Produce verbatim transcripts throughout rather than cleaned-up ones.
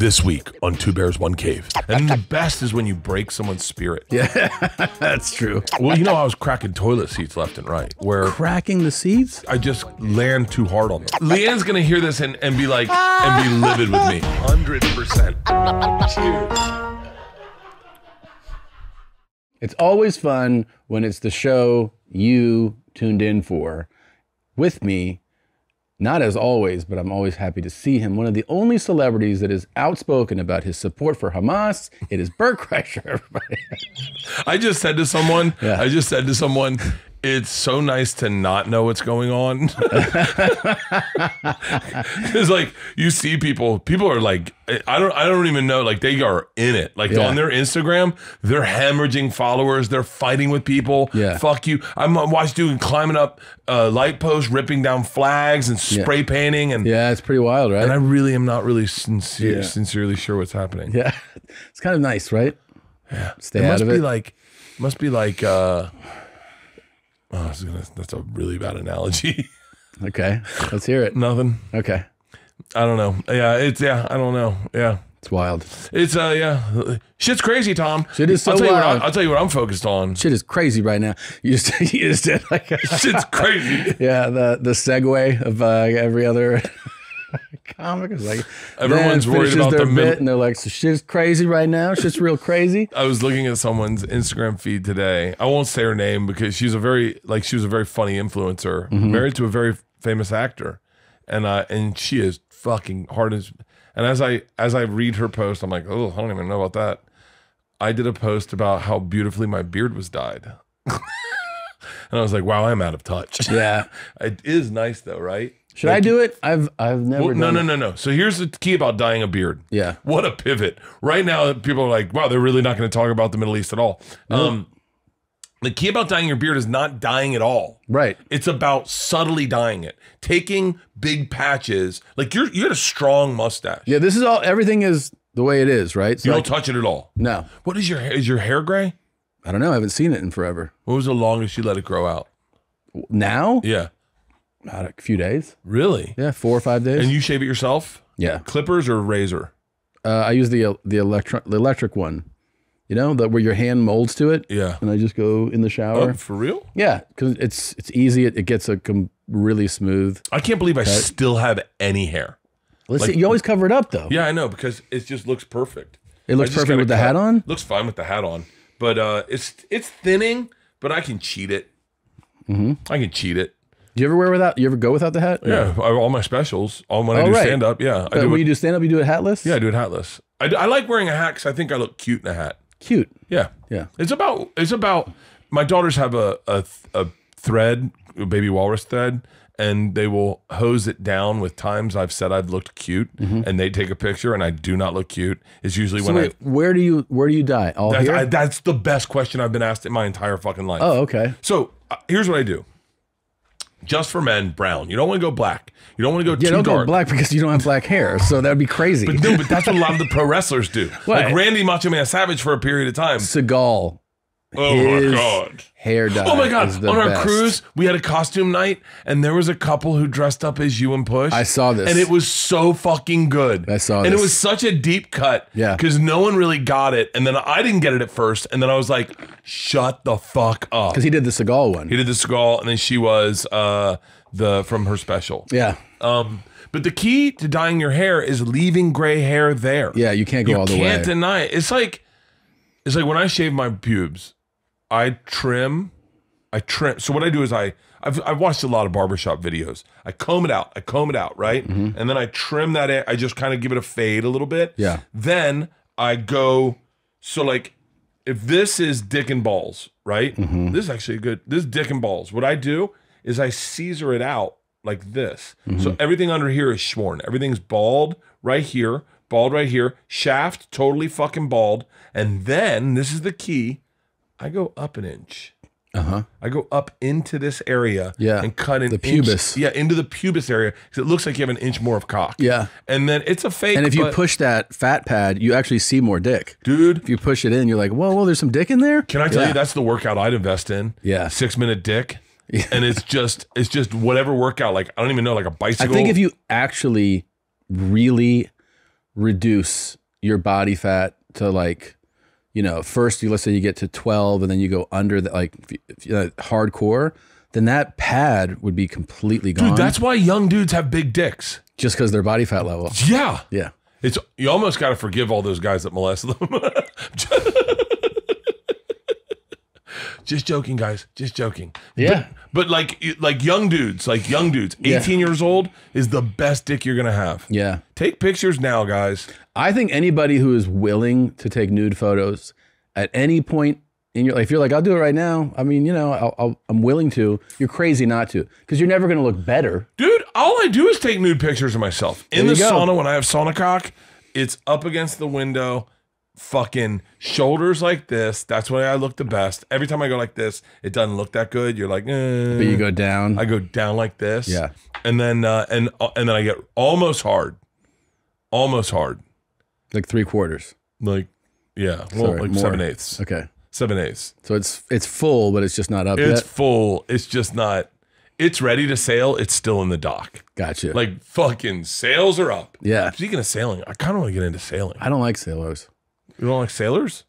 This week on Two Bears, One Cave. And the best is when you break someone's spirit. Yeah, that's true. Well, you know, I was cracking toilet seats left and right. Where cracking the seats? I just land too hard on them. Leanne's going to hear this and, and be like, and be livid with me. one hundred percent. Cheers. It's always fun when it's the show you tuned in for with me. Not as always, but I'm always happy to see him. One of the only celebrities that is outspoken about his support for Hamas. It is Bert Kreischer, everybody. I just said to someone, yeah. I just said to someone, it's so nice to not know what's going on. It's like, you see people, people are like, I don't, I don't even know, like they are in it. Like yeah. on their Instagram, they're hemorrhaging followers. They're fighting with people. Yeah. Fuck you. I'm watching dude climbing up uh, light posts, ripping down flags and spray yeah. painting. And yeah, it's pretty wild, right? And I really am not really sincere, yeah. sincerely sure what's happening. Yeah. It's kind of nice, right? Yeah. Stay it out of it. Must be like, must be like, uh, Oh, gonna, that's a really bad analogy. Okay, let's hear it. Nothing. Okay. I don't know. Yeah, it's, yeah, I don't know. Yeah. It's wild. It's, uh, yeah. Shit's crazy, Tom. Shit is so I'll tell wild. You what I, I'll tell you what I'm focused on. Shit is crazy right now. You just, you just did like... Shit's crazy. Yeah, the, the segue of uh, every other... comic is like everyone's worried about their the bit and they're like, so shit's crazy right now, shit's real crazy. I was looking at someone's Instagram feed today. I won't say her name because she's a very like she was a very funny influencer, mm-hmm. married to a very famous actor, and uh and she is fucking hard as. And as I as I read her post, I'm like, oh, I don't even know about that. I did a post about how beautifully my beard was dyed. And I was like, wow, I'm out of touch. Yeah, it is nice though, right? Should like, I do it? I've I've never well, no, done it. No, no, no. So here's the key about dyeing a beard. Yeah. What a pivot. Right now, people are like, wow, they're really not going to talk about the Middle East at all. Mm. Um, the key about dyeing your beard is not dyeing at all. Right. It's about subtly dyeing it. Taking big patches. Like, you're, you had a strong mustache. Yeah, this is all, everything is the way it is, right? So you like, don't touch it at all? No. What is your, is your hair gray? I don't know. I haven't seen it in forever. What was the longest you let it grow out? Now? Yeah. Not a few days. Really? Yeah, four or five days. And you shave it yourself? Yeah. Clippers or razor? Uh, I use the the electric the electric one. You know, the, where your hand molds to it. Yeah. And I just go in the shower. Oh, for real? Yeah, because it's it's easy. It, it gets a com really smooth. I can't believe cut. I still have any hair. Listen, like, you always cover it up though. Yeah, I know because it just looks perfect. It looks perfect with the cut. Hat on. Looks fine with the hat on, but uh, it's it's thinning. But I can cheat it. Mm-hmm. I can cheat it. Do you ever wear without? You ever go without the hat? Yeah, yeah. all my specials. All when oh, I do right. stand up, yeah. But I do when it, you do stand up, you do it hatless. Yeah, I do it hatless. I, I like wearing a hat because I think I look cute in a hat. Cute. Yeah, yeah. It's about it's about. My daughters have a a, a thread, a baby walrus thread, and they will hose it down with times I've said I've looked cute, mm-hmm. and they take a picture, and I do not look cute. It's usually so when wait, I. Where do you where do you dye? All that's, here. I, that's the best question I've been asked in my entire fucking life. Oh, okay. So uh, here's what I do. Just for men, brown. You don't want to go black. You don't want to go yeah, too don't dark. Go black because you don't have black hair, so that would be crazy. But no, but that's what a lot of the pro wrestlers do. What? Like Randy Macho Man Savage for a period of time. Seagal. Oh his my god. Hair dye. Oh my god. On our best. Cruise, we had a costume night, and there was a couple who dressed up as you and Push. I saw this, and it was so fucking good. I saw and this, and it was such a deep cut. Yeah, because no one really got it, and then I didn't get it at first, and then I was like, "Shut the fuck up." Because he did the Seagal one. He did the Seagal, and then she was uh, the from her special. Yeah. Um, but the key to dyeing your hair is leaving gray hair there. Yeah, you can't go you all the way. You can't deny it. It's like, it's like when I shave my pubes. I trim, I trim. So what I do is I, I've, I've watched a lot of barbershop videos. I comb it out, I comb it out, right? Mm-hmm. And then I trim that, I just kind of give it a fade a little bit. Yeah. Then I go, so like, if this is dick and balls, right? Mm-hmm. This is actually good, this is dick and balls. What I do is I Caesar it out like this. Mm-hmm. So everything under here is shorn. Everything's bald right here, bald right here, shaft, totally fucking bald. And then, this is the key, I go up an inch. Uh-huh. I go up into this area yeah. and cut in the pubis. Inch, yeah, into the pubis area because it looks like you have an inch more of cock. Yeah. And then it's a fake. And if you push that fat pad, you actually see more dick. Dude. If you push it in, you're like, whoa, whoa, there's some dick in there? Can I tell yeah. you that's the workout I'd invest in? Yeah. Six minute dick. Yeah. And it's just, it's just whatever workout. Like, I don't even know, like a bicycle. I think if you actually really reduce your body fat to, like, you know, first you, let's say you get to twelve and then you go under the, like, if you, uh, hardcore, then that pad would be completely gone. Dude, that's why young dudes have big dicks. Just because their body fat level. Yeah. Yeah. It's, you almost got to forgive all those guys that molest them. Just joking, guys. Just joking. Yeah. But, but like, like young dudes, like young dudes, eighteen yeah. years old is the best dick you're going to have. Yeah. Take pictures now, guys. I think anybody who is willing to take nude photos at any point in your life, if you're like, I'll do it right now. I mean, you know, I'll, I'll, I'm willing to. You're crazy not to, because you're never going to look better. Dude, all I do is take nude pictures of myself. In the go. sauna, when I have sauna cock, it's up against the window. Fucking shoulders like this. That's when I look the best. Every time I go like this, it doesn't look that good. You're like, eh. But you go down. I go down like this. Yeah. And then uh, and uh, and then I get almost hard, almost hard, like three quarters. Like, yeah, well, Sorry, like more. seven eighths. Okay, seven eighths. So it's it's full, but it's just not up yet. It's full. It's just not. It's ready to sail. It's still in the dock. Gotcha. Like, fucking sails are up. Yeah. Speaking of sailing, I kind of want to get into sailing. I don't like sailors. You don't like sailors?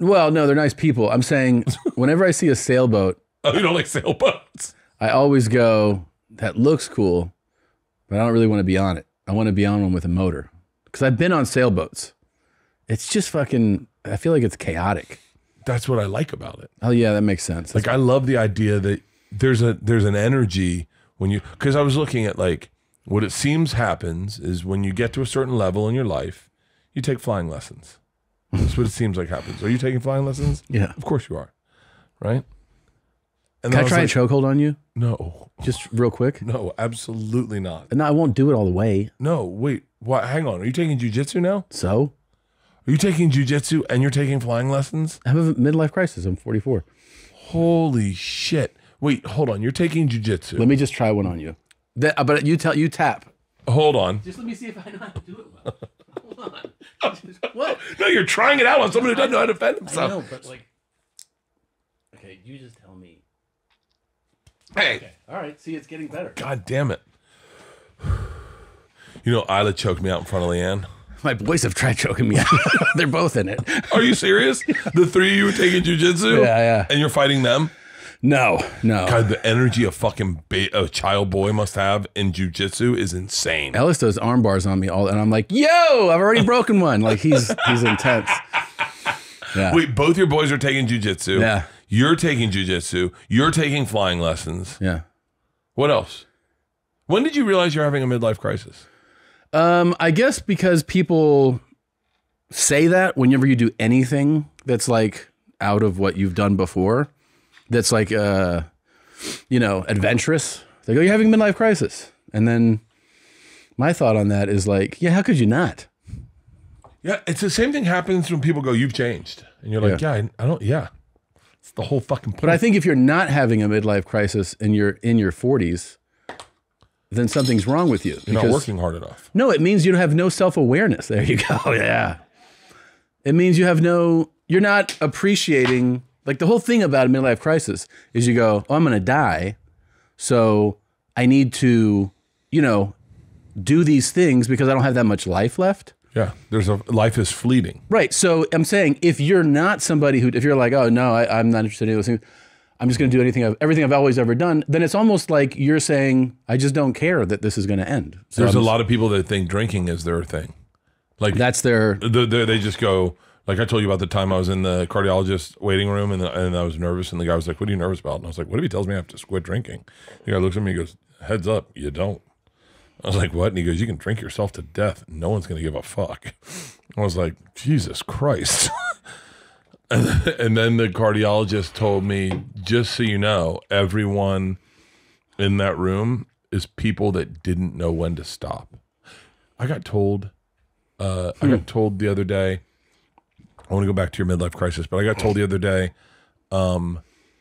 Well, no, they're nice people. I'm saying whenever I see a sailboat. Oh, you don't like sailboats? I always go, that looks cool, but I don't really want to be on it. I want to be on one with a motor. Because I've been on sailboats. It's just fucking, I feel like it's chaotic. That's what I like about it. Oh, yeah, that makes sense. That's like, I love the idea that there's a there's an energy when you, because I was looking at, like, what it seems happens is when you get to a certain level in your life, you take flying lessons. That's what it seems like happens. Are you taking flying lessons? Yeah. Of course you are. Right? And Can I, I try like, a chokehold on you? No. Just real quick? No, absolutely not. And I won't do it all the way. No, wait. What? Hang on. Are you taking jujitsu now? So? Are you taking jujitsu and you're taking flying lessons? I have a midlife crisis. I'm forty-four. Holy shit. Wait, hold on. You're taking jujitsu. Let me just try one on you. That, but you, tell, you tap. Hold on. Just let me see if I know how to do it well. Hold on. What? No, you're trying it out on someone who doesn't know how to defend himself. I know, but like, okay, you just tell me. Hey. Okay. All right. See, it's getting better. God damn it. You know, Isla choked me out in front of Leanne. My boys have tried choking me out. They're both in it. Are you serious? The three of you were taking jujitsu? Yeah, yeah. And you're fighting them? No, no. God, the energy a fucking ba a child boy must have in jujitsu is insane. Ellis does arm bars on me all, and I'm like, yo, I've already broken one. Like, he's he's intense. Yeah. Wait, both your boys are taking jujitsu. Yeah, you're taking jujitsu. You're taking flying lessons. Yeah. What else? When did you realize you're having a midlife crisis? Um, I guess because people say that whenever you do anything that's like out of what you've done before. That's like, uh, you know, adventurous. They go, you're having a midlife crisis. And then my thought on that is like, yeah, how could you not? Yeah, it's the same thing happens when people go, you've changed. And you're like, yeah, yeah I don't, yeah. It's the whole fucking point. But I think if you're not having a midlife crisis and you're in your forties, then something's wrong with you. You're not working hard enough. No, it means you have no self-awareness. There you go, yeah. It means you have no, you're not appreciating. Like, the whole thing about a midlife crisis is you go, oh, I'm going to die, so I need to, you know, do these things because I don't have that much life left. Yeah, there's a life is fleeting. Right, so I'm saying if you're not somebody who, if you're like, oh, no, I, I'm not interested in those things, I'm just going to do anything I've, everything I've always ever done, then it's almost like you're saying, I just don't care that this is going to end. So there's I'm a just, lot of people that think drinking is their thing. Like that's their... The, the, they just go... Like I told you about the time I was in the cardiologist waiting room and, the, and I was nervous and the guy was like, what are you nervous about? And I was like, what if he tells me I have to quit drinking? The guy looks at me and goes, heads up, you don't. I was like, what? And he goes, you can drink yourself to death. No one's going to give a fuck. I was like, Jesus Christ. and, and then the cardiologist told me, just so you know, everyone in that room is people that didn't know when to stop. I got told, uh, hmm. I got told the other day, I want to go back to your midlife crisis, but I got told the other day, um,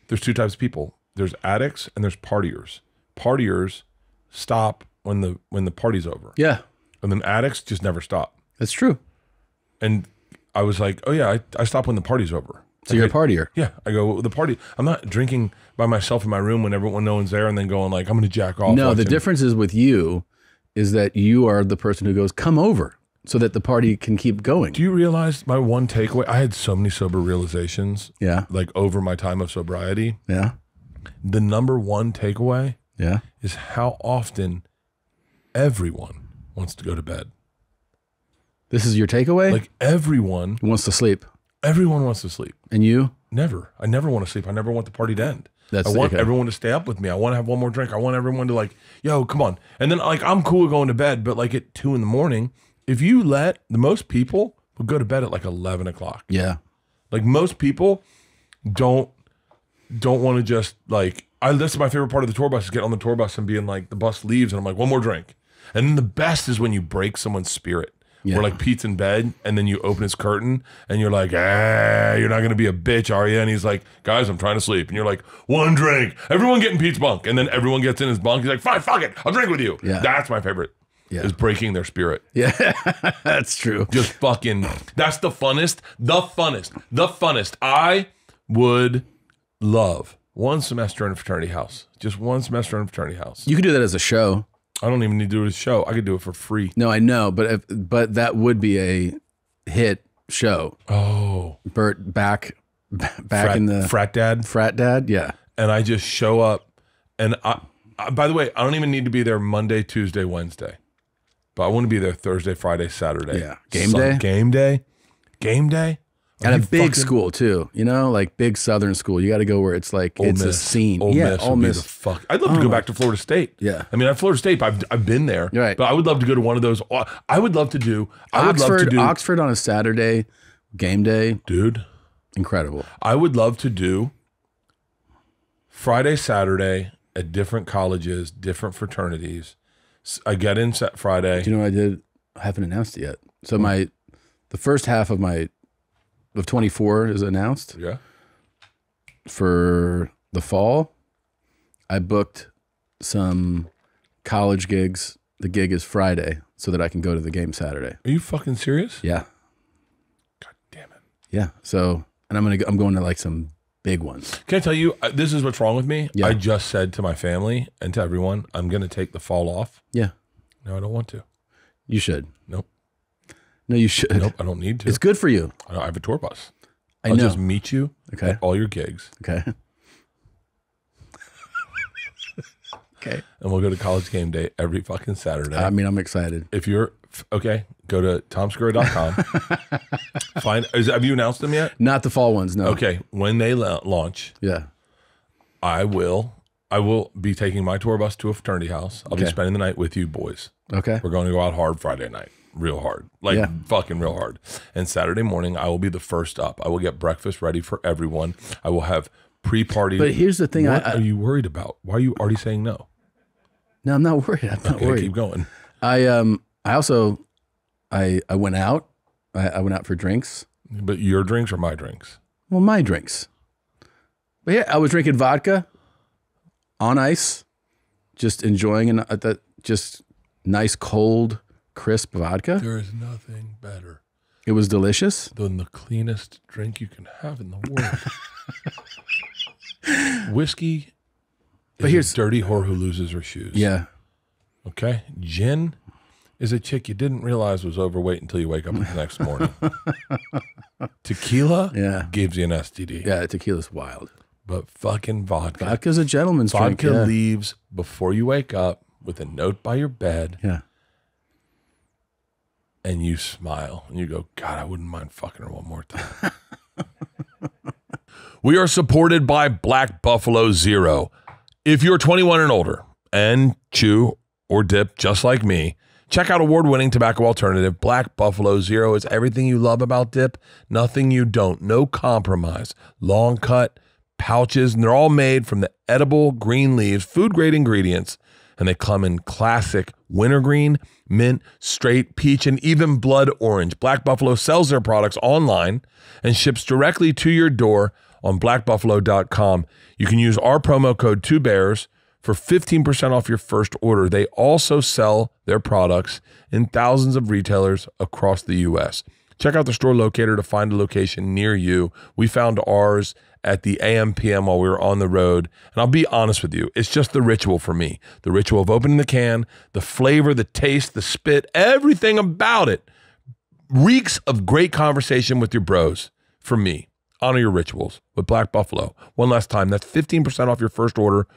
there's two types of people. There's addicts and there's partiers. Partiers stop when the when the party's over. Yeah. And then addicts just never stop. That's true. And I was like, oh yeah, I, I stop when the party's over. So like, you're a partier. Yeah. I go, well, the party, I'm not drinking by myself in my room when everyone, no one's there and then going like, I'm going to jack off. No, the difference is with you is that you are the person who goes, come over. so that the party can keep going. Do you realize my one takeaway? I had so many sober realizations. Yeah. Like over my time of sobriety. Yeah. The number one takeaway. Yeah. Is how often everyone wants to go to bed. This is your takeaway? Like everyone wants to sleep. Everyone wants to sleep. And you? Never. I never want to sleep. I never want the party to end. That's I want okay. everyone to stay up with me. I want to have one more drink. I want everyone to like, yo, come on. And then like, I'm cool going to bed, but like at two in the morning, if you let, the most people will go to bed at like eleven o'clock. Yeah. Like most people don't, don't want to just like, I, that's my favorite part of the tour bus is get on the tour bus and being like, the bus leaves and I'm like, one more drink. And then the best is when you break someone's spirit. Yeah. We're like Pete's in bed, and then you open his curtain, and you're like, ah, you're not going to be a bitch, are you? And he's like, guys, I'm trying to sleep. And you're like, one drink. Everyone get in Pete's bunk. And then everyone gets in his bunk. He's like, fine, fuck it. I'll drink with you. Yeah. That's my favorite, yeah. is breaking their spirit. Yeah, that's true. Just fucking, that's the funnest, the funnest, the funnest. I would love one semester in a fraternity house. Just one semester in a fraternity house. You could do that as a show. I don't even need to do a show. I could do it for free. No, I know, but if, but that would be a hit show. Oh, Bert back back frat, in the frat dad, frat dad, yeah. And I just show up, and I, I. By the way, I don't even need to be there Monday, Tuesday, Wednesday, but I want to be there Thursday, Friday, Saturday. Yeah, game Sun, day, game day, game day. At a big fucking school too, you know, like big Southern school. You got to go where it's like Ole it's Miss. a scene. Ole yeah, Miss Ole Miss. The fuck. I'd love oh. to go back to Florida State. Yeah, I mean, at Florida State, I've I've been there, right? But I would love to go to one of those. I would love to do I Oxford. Would love to do, Oxford on a Saturday, game day, dude, incredible. I would love to do Friday, Saturday at different colleges, different fraternities. I get in Friday. Do you know what I did? I haven't announced it yet. So hmm. my the first half of my. Of twenty-four is announced. Yeah. For the fall, I booked some college gigs. The gig is Friday so that I can go to the game Saturday. Are you fucking serious? Yeah. God damn it. Yeah. So, and I'm going to, I'm going to like some big ones. Can I tell you, this is what's wrong with me. Yeah. I just said to my family and to everyone, I'm going to take the fall off. Yeah. No, I don't want to. You should. Nope. No, you should. Nope, I don't need to. It's good for you. I have a tour bus. I I'll know. just meet you okay. at all your gigs. Okay. Okay. And we'll go to college game day every fucking Saturday. I mean, I'm excited. If you're, okay, go to tom segura dot com. Find, is, have you announced them yet? Not the fall ones, no. Okay, when they la launch, yeah, I will I will be taking my tour bus to a fraternity house. I'll okay. be spending the night with you boys. Okay. We're going to go out hard Friday night. Real hard, like yeah. fucking real hard. And Saturday morning, I will be the first up. I will get breakfast ready for everyone. I will have pre-party. But here's the thing. What I, I, are you worried about? Why are you already saying no? No, I'm not worried. I'm not okay, worried. Keep going. I um, I also, I I went out. I, I went out for drinks. But your drinks or my drinks? Well, my drinks. But yeah, I was drinking vodka on ice, just enjoying an, uh, that just nice cold. Crisp vodka. There is nothing better. It was delicious. Than the cleanest drink you can have in the world. Whiskey but is here's, a dirty whore who loses her shoes. Yeah. Okay. Gin is a chick you didn't realize was overweight until you wake up the next morning. Tequila yeah. gives you an S T D. Yeah, tequila's wild. But fucking vodka. Vodka's a gentleman's vodka drink. Vodka yeah. leaves before you wake up with a note by your bed. Yeah. And you smile and you go, God, I wouldn't mind fucking her one more time. We are supported by Black Buffalo Zero. If you're twenty-one and older and chew or dip just like me, check out award-winning tobacco alternative Black Buffalo Zero. It's everything you love about dip, nothing you don't. No compromise. Long cut pouches, and they're all made from the edible green leaves, food-grade ingredients. And they come in classic wintergreen, mint, straight, peach, and even blood orange. Black Buffalo sells their products online and ships directly to your door on black buffalo dot com. You can use our promo code Two Bears for fifteen percent off your first order. They also sell their products in thousands of retailers across the U S Check out the store locator to find a location near you. We found ours at the A M P M while we were on the road. And I'll be honest with you, it's just the ritual for me. The ritual of opening the can, the flavor, the taste, the spit, everything about it reeks of great conversation with your bros from me. Honor your rituals with Black Buffalo. One last time, that's fifteen percent off your first order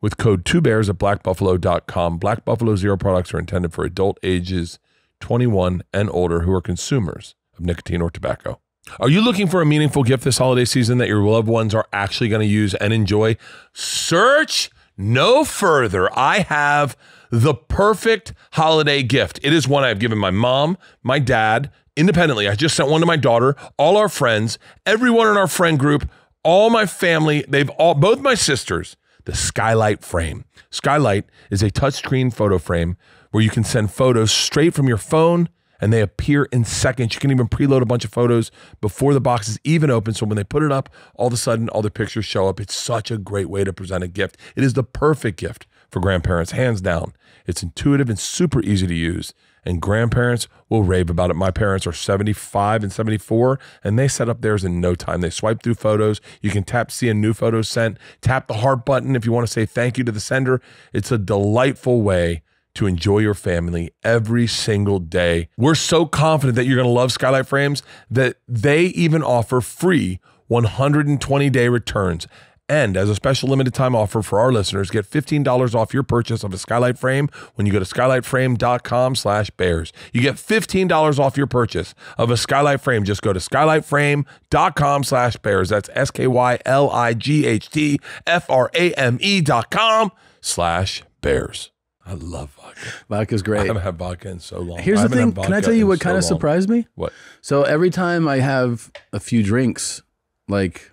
with code two bears at black buffalo dot com. Black Buffalo Zero products are intended for adult ages twenty-one and older who are consumers of nicotine or tobacco. Are you looking for a meaningful gift this holiday season that your loved ones are actually going to use and enjoy? Search no further. I have the perfect holiday gift. It is one I've given my mom, my dad, independently. I just sent one to my daughter, all our friends, everyone in our friend group, all my family. They've all, both my sisters, the Skylight Frame. Skylight is a touchscreen photo frame where you can send photos straight from your phone and they appear in seconds. You can even preload a bunch of photos before the box is even open. So when they put it up, all of a sudden, all the pictures show up. It's such a great way to present a gift. It is the perfect gift for grandparents, hands down. It's intuitive and super easy to use. And grandparents will rave about it. My parents are seventy-five and seventy-four, and they set up theirs in no time. They swipe through photos. You can tap see a new photo sent. Tap the heart button if you want to say thank you to the sender. It's a delightful way to enjoy your family every single day. We're so confident that you're going to love Skylight Frames that they even offer free one hundred twenty day returns. And as a special limited time offer for our listeners, get fifteen dollars off your purchase of a Skylight Frame when you go to skylight frame dot com slash bears. You get fifteen dollars off your purchase of a Skylight Frame. Just go to skylight frame dot com slash bears. That's S K Y L I G H T F R A M E dot com slash bears. I love vodka. Vodka's great. I haven't had vodka in so long. Here's the thing. Can I tell you what kind of surprised me? What? So every time I have a few drinks, like...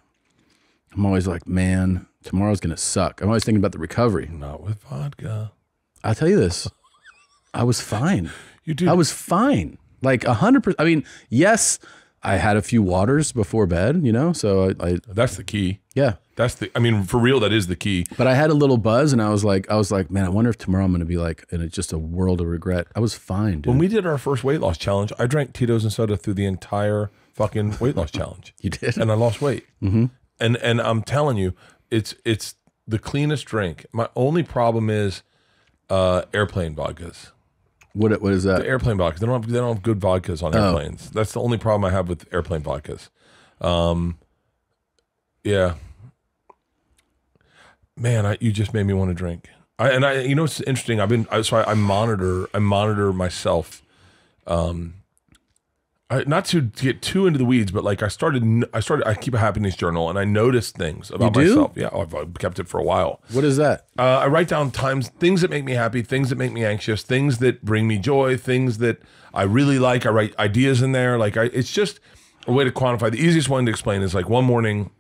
I'm always like, man, tomorrow's going to suck. I'm always thinking about the recovery. Not with vodka. I'll tell you this. I was fine. You do. I was fine. Like one hundred percent. I mean, yes, I had a few waters before bed, you know, so I, I. That's the key. Yeah. That's the, I mean, for real, that is the key. But I had a little buzz and I was like, I was like, man, I wonder if tomorrow I'm going to be like, and it's just a world of regret. I was fine, dude. When we did our first weight loss challenge, I drank Tito's and soda through the entire fucking weight loss challenge. You did? And I lost weight. Mm-hmm. And and I'm telling you, it's it's the cleanest drink. My only problem is uh, airplane vodkas. What what is that? The airplane vodkas. They don't have, they don't have good vodkas on airplanes. Oh. That's the only problem I have with airplane vodkas. Um, yeah, man, I, you just made me want to drink. I, and I, you know, it's interesting. I've been I, so I, I monitor I monitor myself. Um, I, not to get too into the weeds, but like I started, I started, I keep a happiness journal and I noticed things about you do? myself. Yeah. I've, I've kept it for a while. What is that? Uh, I write down times, things that make me happy, things that make me anxious, things that bring me joy, things that I really like. I write ideas in there. Like I, it's just a way to quantify. The easiest one to explain is like one morning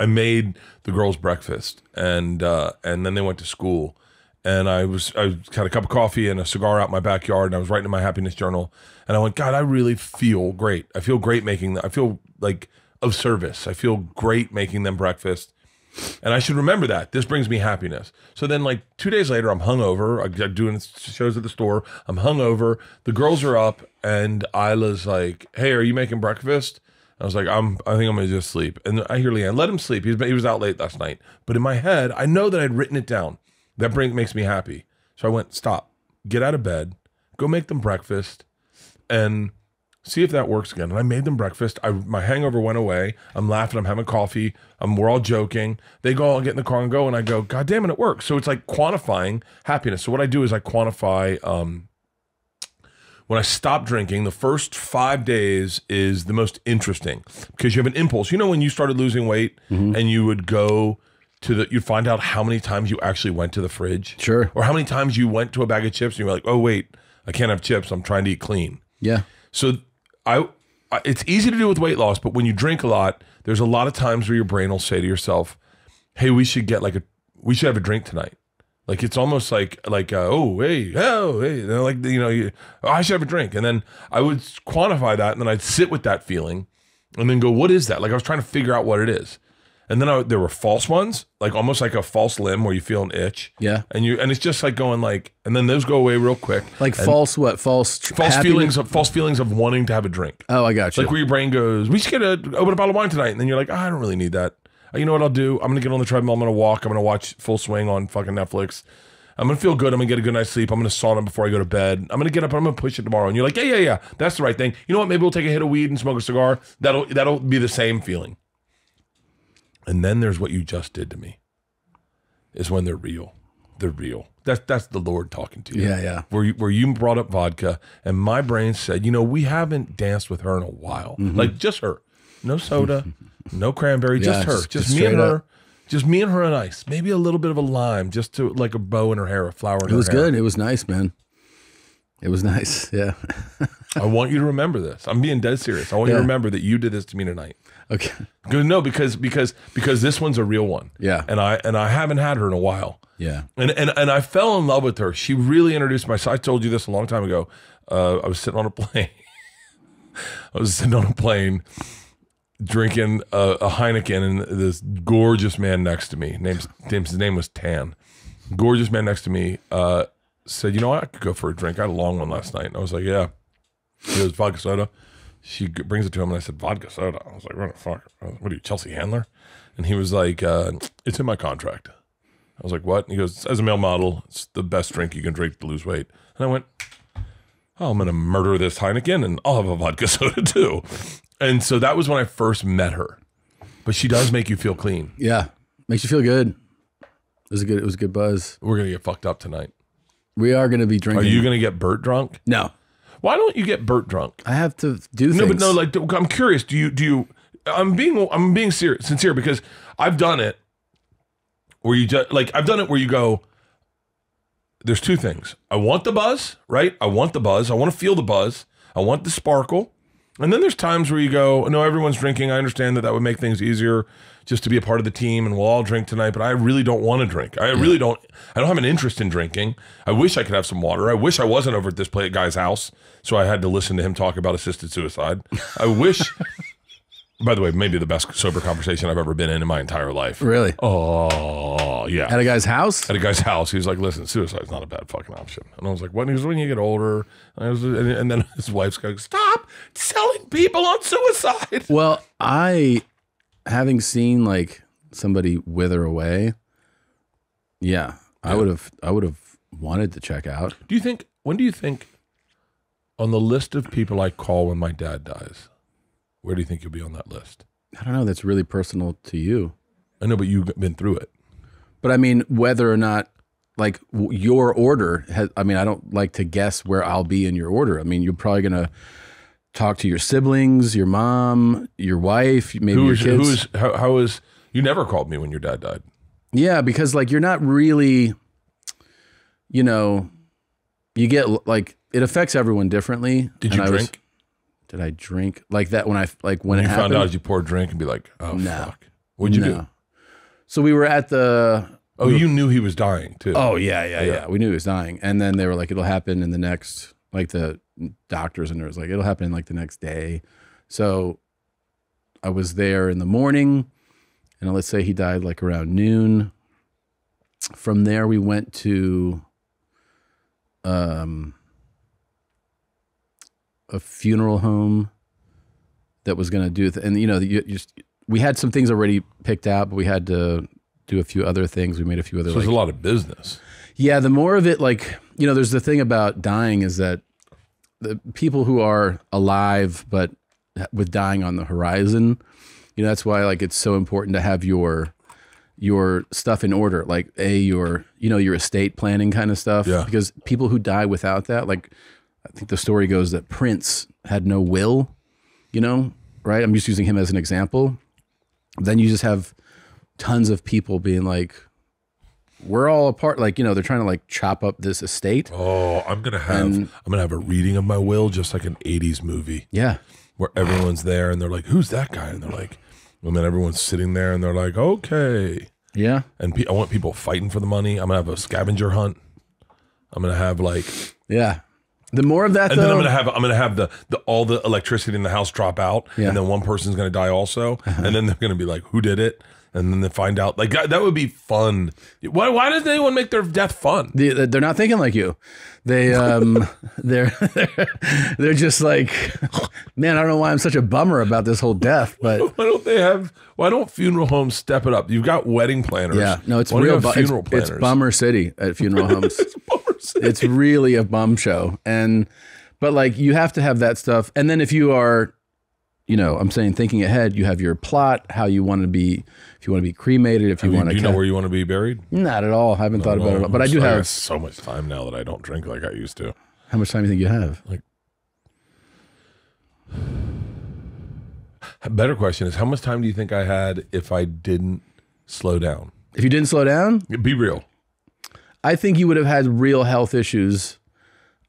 I made the girls breakfast and, uh, and then they went to school and I was, I had a cup of coffee and a cigar out in my backyard and I was writing in my happiness journal and I went, God, I really feel great. I feel great making that. I feel like of service. I feel great making them breakfast. And I should remember that. This brings me happiness. So then like two days later, I'm hungover. I'm doing shows at the store. I'm hungover. The girls are up and Isla's like, hey, are you making breakfast? I was like, I'm, I think I'm going to just sleep. And I hear Leanne, let him sleep. He was, he was out late last night. But in my head, I know that I'd written it down. That brink makes me happy. So I went, stop, get out of bed, go make them breakfast and see if that works again. And I made them breakfast. I, my hangover went away. I'm laughing. I'm having coffee. I'm, we're all joking. They go all get in the car and go. And I go, God damn it, it works. So it's like quantifying happiness. So what I do is I quantify, um, when I stop drinking, the first five days is the most interesting because you have an impulse. You know, when you started losing weight mm-hmm. and you would go to the, you'd find out how many times you actually went to the fridge. Sure. Or how many times you went to a bag of chips and you were like, oh, wait, I can't have chips. I'm trying to eat clean. Yeah. So I, I it's easy to do with weight loss, but when you drink a lot, there's a lot of times where your brain will say to yourself, hey, we should get like a, we should have a drink tonight. Like, it's almost like, like, uh, oh, hey, oh, hey, and like, you know, you, oh, I should have a drink. And then I would quantify that and then I'd sit with that feeling and then go, what is that? Like I was trying to figure out what it is. And then I, there were false ones, like almost like a false limb where you feel an itch. Yeah. And you and it's just like going like, and then those go away real quick. Like false what? False False happiness? feelings of false feelings of wanting to have a drink. Oh, I got you. Like where your brain goes, we should get a, open a bottle of wine tonight. And then you're like, oh, I don't really need that. You know what I'll do? I'm going to get on the treadmill. I'm going to walk. I'm going to watch Full Swing on fucking Netflix. I'm going to feel good. I'm going to get a good night's sleep. I'm going to sauna before I go to bed. I'm going to get up and I'm going to push it tomorrow. And you're like, yeah, yeah, yeah. That's the right thing. You know what? Maybe we'll take a hit of weed and smoke a cigar. That'll, that'll be the same feeling. And then there's what you just did to me is when they're real. They're real. That's, that's the Lord talking to you. Yeah, yeah. Where you, where you brought up vodka and my brain said, you know, we haven't danced with her in a while. Mm-hmm. Like just her. No soda, no cranberry, yeah, just her. Just, just me and her. Up. Just me and her on ice. Maybe a little bit of a lime, just to like a bow in her hair, a flower in her hair. It was good. It was nice, man. It was nice. Yeah. I want you to remember this. I'm being dead serious. I want yeah. you to remember that you did this to me tonight. Okay. No, because because because this one's a real one. Yeah. And I and I haven't had her in a while. Yeah. And and and I fell in love with her. She really introduced my I told you this a long time ago. Uh, I was sitting on a plane. I was sitting on a plane. Drinking a, a Heineken, and this gorgeous man next to me, name's, his name was Tan, gorgeous man next to me uh, said, you know what, I could go for a drink. I had a long one last night. And I was like, yeah. It was vodka soda. She brings it to him, and I said, vodka soda. I was like, what the fuck? What are you, Chelsea Handler? And he was like, uh, it's in my contract. I was like, what? And he goes, as a male model, it's the best drink you can drink to lose weight. And I went, oh, I'm going to murder this Heineken, and I'll have a vodka soda too. And so that was when I first met her, but she does make you feel clean. Yeah, makes you feel good. It was a good. It was a good buzz. We're gonna get fucked up tonight. We are gonna be drinking. Are you gonna get Bert drunk? No. Why don't you get Bert drunk? I have to do no, things. No, but no. Like I'm curious. Do you? Do you? I'm being. I'm being serious, sincere because I've done it. Where you just like I've done it where you go. There's two things. I want the buzz, right? I want the buzz. I want to feel the buzz. I want the sparkle. And then there's times where you go, no, everyone's drinking. I understand that that would make things easier just to be a part of the team, and we'll all drink tonight, but I really don't want to drink. I really don't. I don't have an interest in drinking. I wish I could have some water. I wish I wasn't over at this play guy's house, so I had to listen to him talk about assisted suicide. I wish, by the way, maybe the best sober conversation I've ever been in in my entire life. Really? Oh, yeah. At a guy's house? At a guy's house. He was like, listen, suicide's not a bad fucking option. And I was like, what? And he was, when you get older. And, I was, and then his wife's going, stop selling people on suicide. Well, I, having seen like somebody wither away, yeah, I would have, I would have wanted to check out. Do you think, when do you think on the list of people I call when my dad dies, where do you think you'll be on that list? I don't know. That's really personal to you. I know, but you've been through it. But I mean, whether or not, like your order has, I mean, I don't like to guess where I'll be in your order. I mean, you're probably going to talk to your siblings, your mom, your wife, maybe who is, your kids. Who is, how, how is, you never called me when your dad died. Yeah, because like you're not really, you know, you get like, it affects everyone differently. Did you and drink? I was, did I drink? Like that when I, like when, when it you happened. You found out you pour a drink and be like, oh, no. Fuck. What'd you no. do? So we were at the... Oh, we were, you knew he was dying too. Oh, yeah, yeah, yeah, yeah. We knew he was dying. And then they were like, it'll happen in the next, like the doctors and there was like, it'll happen like the next day. So I was there in the morning and let's say he died like around noon. From there, we went to um, a funeral home that was going to do, th and you know, you, you just, we had some things already picked out, but we had to do a few other things. We made a few other. So like, there's a lot of business. Yeah, the more of it, like, you know, there's the thing about dying is that the people who are alive, but with dying on the horizon, you know, that's why like it's so important to have your, your stuff in order. Like a, your, you know, your estate planning kind of stuff. Yeah. Because people who die without that, like I think the story goes that Prince had no will, you know, right? I'm just using him as an example. Then you just have tons of people being like, we're all apart. Like, you know, they're trying to like chop up this estate. Oh, I'm going to have, and, I'm going to have a reading of my will, just like an eighties movie. Yeah. Where everyone's there and they're like, who's that guy? And they're like, well, man, everyone's sitting there and they're like, okay. Yeah. And pe I want people fighting for the money. I'm going to have a scavenger hunt. I'm going to have like, yeah. The more of that, and though, then I'm gonna have I'm gonna have the the all the electricity in the house drop out, yeah. and then one person's gonna die also, uh-huh. and then they're gonna be like, "Who did it?" and then they find out. Like, that would be fun. Why? Why does anyone make their death fun? They, they're not thinking like you. They, um, they're, they're, they're just like, man, I don't know why I'm such a bummer about this whole death. But why don't they have? Why don't funeral homes step it up? You've got wedding planners. Yeah, no, it's why real. Bu funeral it's, planners. It's bummer city at funeral homes. It's bummer city. It's really a bum show, and but like you have to have that stuff, and then if you are. You know, I'm saying thinking ahead, you have your plot, how you want to be, if you want to be cremated, if you I mean, want to... Do you know where you want to be buried? Not at all. I haven't no, thought about no, it at all. But I do I have... so much time now that I don't drink like I used to. How much time do you think you have? Like, a better question is, how much time do you think I had if I didn't slow down? If you didn't slow down? Be real. I think you would have had real health issues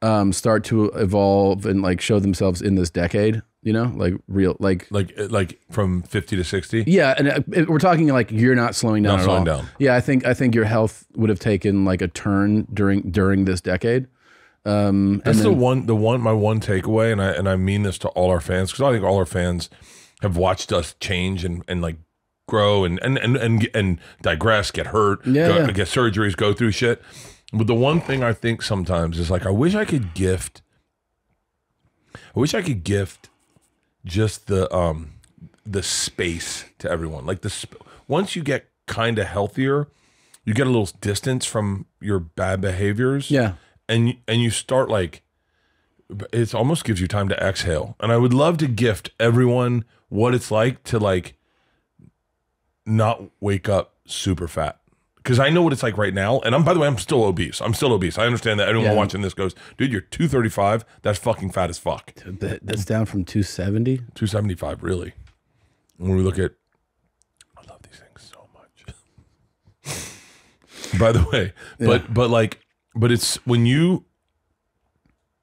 um, start to evolve and like show themselves in this decade. You know, like real, like, like, like from fifty to sixty. Yeah. And we're talking like, you're not slowing down not at slowing all. Down. Yeah. I think, I think your health would have taken like a turn during, during this decade. Um, That's and then, the one, the one, my one takeaway. And I, and I mean this to all our fans, cause I think all our fans have watched us change and, and like grow and, and, and, and, and digress, get hurt, yeah, go, yeah. get surgeries, go through shit. But the one thing I think sometimes is like, I wish I could gift, I wish I could gift, just the um the space to everyone. Like the sp once you get kind of healthier, you get a little distance from your bad behaviors. Yeah, and and you start like it almost gives you time to exhale. And I would love to gift everyone what it's like to like not wake up super fat, because I know what it's like right now. And I'm by the way, I'm still obese. I'm still obese. I understand that. Everyone yeah. watching this goes, dude, you're two thirty-five. That's fucking fat as fuck. That's down from two seventy? two seventy-five, really. When we look at, I love these things so much. By the way, yeah. but but like, but it's when you,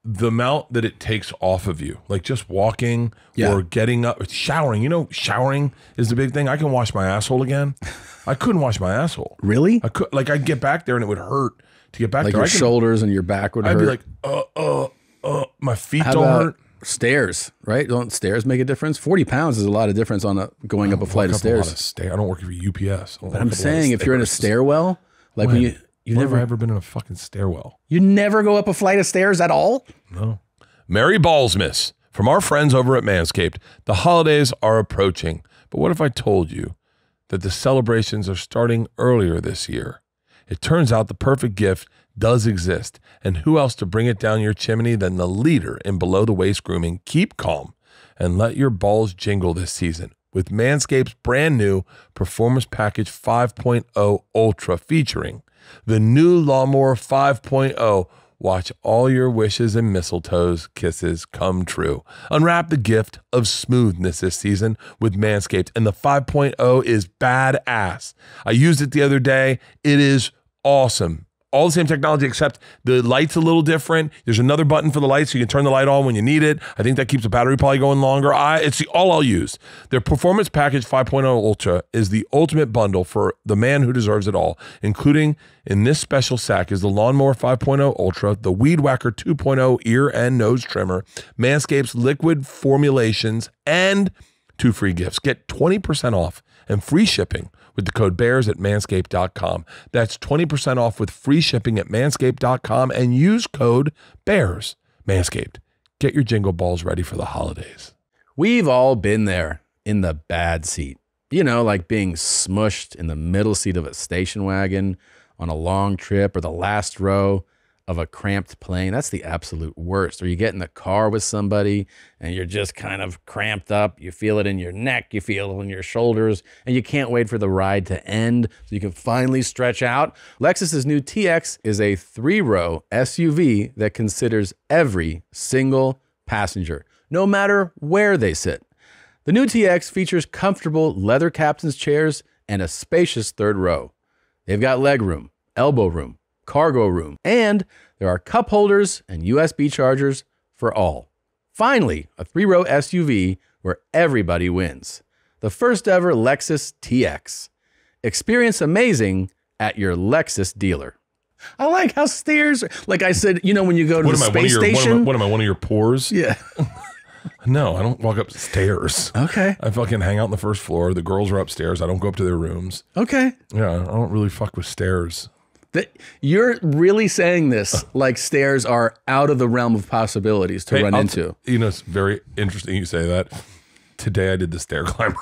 the amount that it takes off of you, like just walking yeah. or getting up, showering, you know, showering is the big thing. I can wash my asshole again. I couldn't wash my asshole. Really? I could, like I'd get back there and it would hurt to get back like there. Like your I shoulders can, and your back would I'd hurt. I'd be like, uh, uh, uh, my feet How don't hurt. Stairs, right? Don't stairs make a difference? forty pounds is a lot of difference on a, going up a flight of stairs. Of sta I don't work for U P S. But I'm saying if you're in a stairwell, like when, when you, You've never ever been in a fucking stairwell. You never go up a flight of stairs at all? No. Merry Ballsmas from our friends over at Manscaped. The holidays are approaching, but what if I told you that the celebrations are starting earlier this year? It turns out the perfect gift does exist, and who else to bring it down your chimney than the leader in below-the-waist grooming. Keep calm and let your balls jingle this season with Manscaped's brand new Performance Package five point oh Ultra featuring the new Lawn Mower five point oh. Watch all your wishes and mistletoes, kisses come true. Unwrap the gift of smoothness this season with Manscaped, and the five point oh is badass. I used it the other day. It is awesome. All the same technology, except the light's a little different. There's another button for the light, so you can turn the light on when you need it. I think that keeps the battery probably going longer. I, it's the, all I'll use. Their Performance Package five point oh Ultra is the ultimate bundle for the man who deserves it all, including in this special sack is the Lawn Mower five point oh Ultra, the Weed Whacker two point oh Ear and Nose Trimmer, Manscaped's liquid formulations, and two free gifts. Get twenty percent off and free shipping with the code BEARS at manscaped dot com. That's twenty percent off with free shipping at manscaped dot com and use code BEARS. Manscaped. Get your jingle balls ready for the holidays. We've all been there in the bad seat. You know, like being smushed in the middle seat of a station wagon on a long trip or the last row of a cramped plane. That's the absolute worst. Or you get in the car with somebody and you're just kind of cramped up. You feel it in your neck, you feel it in your shoulders, and you can't wait for the ride to end so you can finally stretch out. Lexus's new T X is a three-row S U V that considers every single passenger, no matter where they sit. The new T X features comfortable leather captain's chairs and a spacious third row. They've got legroom, elbow room, cargo room, and there are cup holders and U S B chargers for all. Finally, a three-row S U V where everybody wins. The first ever Lexus T X. Experience amazing at your Lexus dealer. I like how stairs, like I said, you know, when you go to what the am space I, one station. Of your, what, am I, what am I, one of your pores? Yeah. No, I don't walk upstairs. Okay. I fucking hang out on the first floor. The girls are upstairs. I don't go up to their rooms. Okay. Yeah, I don't really fuck with stairs. That, you're really saying this like stairs are out of the realm of possibilities to hey, run I'll, into. You know, it's very interesting you say that. Today I did the stair climber.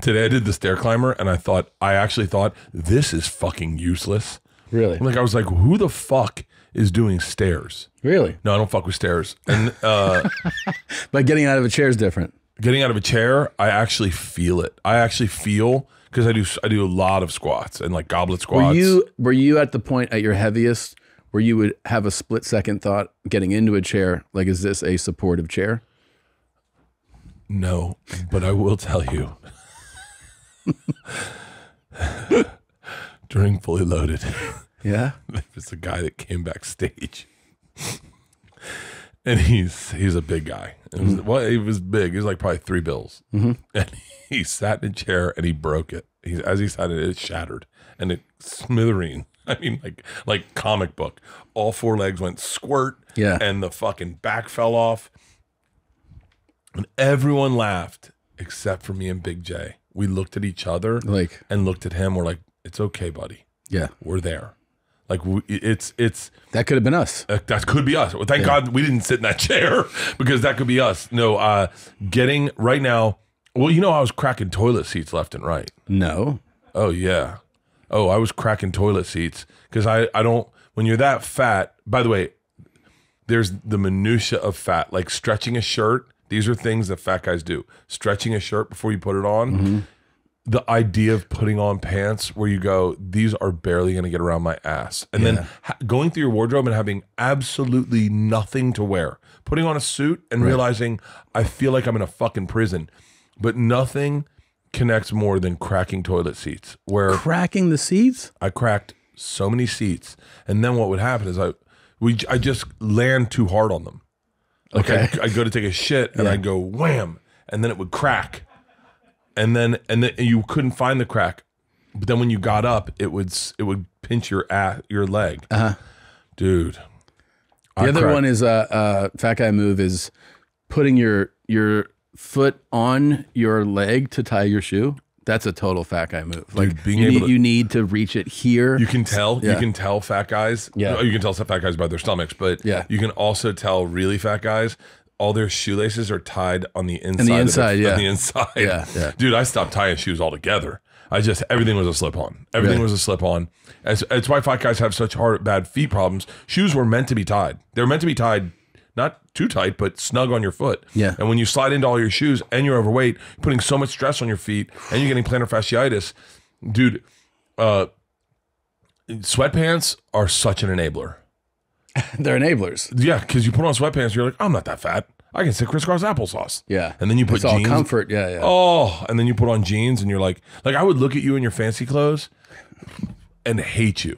Today I did the stair climber and I thought, I actually thought, this is fucking useless. Really? Like I was like, who the fuck is doing stairs? Really? No, I don't fuck with stairs. And uh, but getting out of a chair is different. Getting out of a chair, I actually feel it. I actually feel, because I do I do a lot of squats and like goblet squats. Were you, were you at the point at your heaviest where you would have a split second thought getting into a chair, like, is this a supportive chair? No, but I will tell you. During Fully Loaded. Yeah. It's a guy that came backstage. And he's he's a big guy. It was, well, he was big. He was like probably three bills. Mm-hmm. And he sat in a chair and he broke it. He, as he sat in it, it shattered. And it smithereen. I mean, like like comic book. All four legs went squirt. Yeah. And the fucking back fell off. And everyone laughed except for me and Big J. We looked at each other like, and looked at him. We're like, it's okay, buddy. Yeah. We're there. Like, we, it's, it's. That could have been us. Uh, that could be us. Well, thank yeah. God we didn't sit in that chair because that could be us. No, uh, getting right now. Well, you know, I was cracking toilet seats left and right. No. Oh, yeah. Oh, I was cracking toilet seats because I, I don't, when you're that fat, by the way, there's the minutia of fat, like stretching a shirt. These are things that fat guys do. Stretching a shirt before you put it on. Mm-hmm. The idea of putting on pants where you go, these are barely going to get around my ass. And yeah. then ha going through your wardrobe and having absolutely nothing to wear. Putting on a suit and right. realizing I feel like I'm in a fucking prison. But nothing connects more than cracking toilet seats. Where cracking the seats? I cracked so many seats. And then what would happen is I, we, I just land too hard on them. Like okay. I'd, I'd go to take a shit and yeah. I'd go wham. And then it would crack. And then and then you couldn't find the crack, but then when you got up, it would it would pinch your ass, your leg, uh-huh. dude. The I other cracked. one is a uh, uh, fat guy move is putting your your foot on your leg to tie your shoe. That's a total fat guy move. Like dude, being you, able need, to, you need to reach it here. You can tell. Yeah. You can tell fat guys. Yeah. You can tell fat guys by their stomachs, but yeah. you can also tell really fat guys. All their shoelaces are tied on the inside. And the inside, of the, yeah. On the inside. Yeah, yeah. Dude, I stopped tying shoes altogether. I just, everything was a slip on. Everything really? was a slip on. It's, it's why fat guys have such hard, bad feet problems. Shoes were meant to be tied. They were meant to be tied, not too tight, but snug on your foot. Yeah. And when you slide into all your shoes and you're overweight, you're putting so much stress on your feet and you're getting plantar fasciitis. Dude, uh, sweatpants are such an enabler. They're enablers. Yeah, because you put on sweatpants, you're like, I'm not that fat. I can sit crisscross applesauce. Yeah. And then you put it's all jeans. comfort. Yeah, yeah. Oh, and then you put on jeans and you're like, like I would look at you in your fancy clothes and hate you.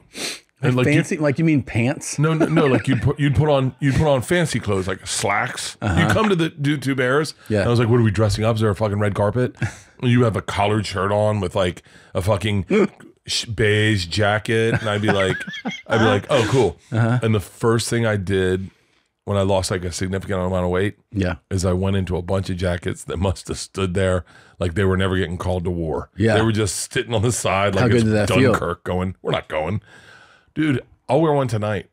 And like, like fancy, like you mean pants? No, no, no. Like you'd put you'd put on you'd put on fancy clothes like slacks. Uh-huh. You come to the do Two Bears. Yeah. And I was like, what are we dressing up? Is there a fucking red carpet? You have a collared shirt on with like a fucking beige jacket, and I'd be like, I'd be like, oh, cool. Uh-huh. And the first thing I did when I lost like a significant amount of weight, yeah, is I went into a bunch of jackets that must have stood there like they were never getting called to war. Yeah, they were just sitting on the side like it's Dunkirk. Feel? Going, we're not going, dude. I'll wear one tonight.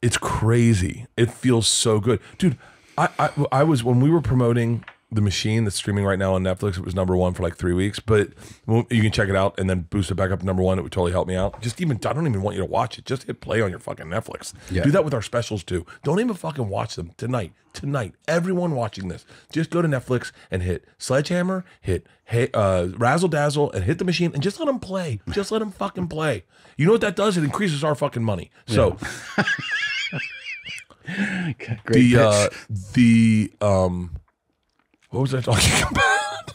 It's crazy. It feels so good, dude. I I, I was when we were promoting The Machine, that's streaming right now on Netflix. It was number one for like three weeks, but you can check it out and then boost it back up to number one. It would totally help me out. Just even, I don't even want you to watch it. Just hit play on your fucking Netflix. Yeah. Do that with our specials too. Don't even fucking watch them tonight. Tonight, everyone watching this, just go to Netflix and hit Sledgehammer, hit hey, uh, Razzle Dazzle, and hit The Machine, and just let them play. Just let them fucking play. You know what that does? It increases our fucking money. So yeah. Great the pitch. uh, the um. What was I talking about?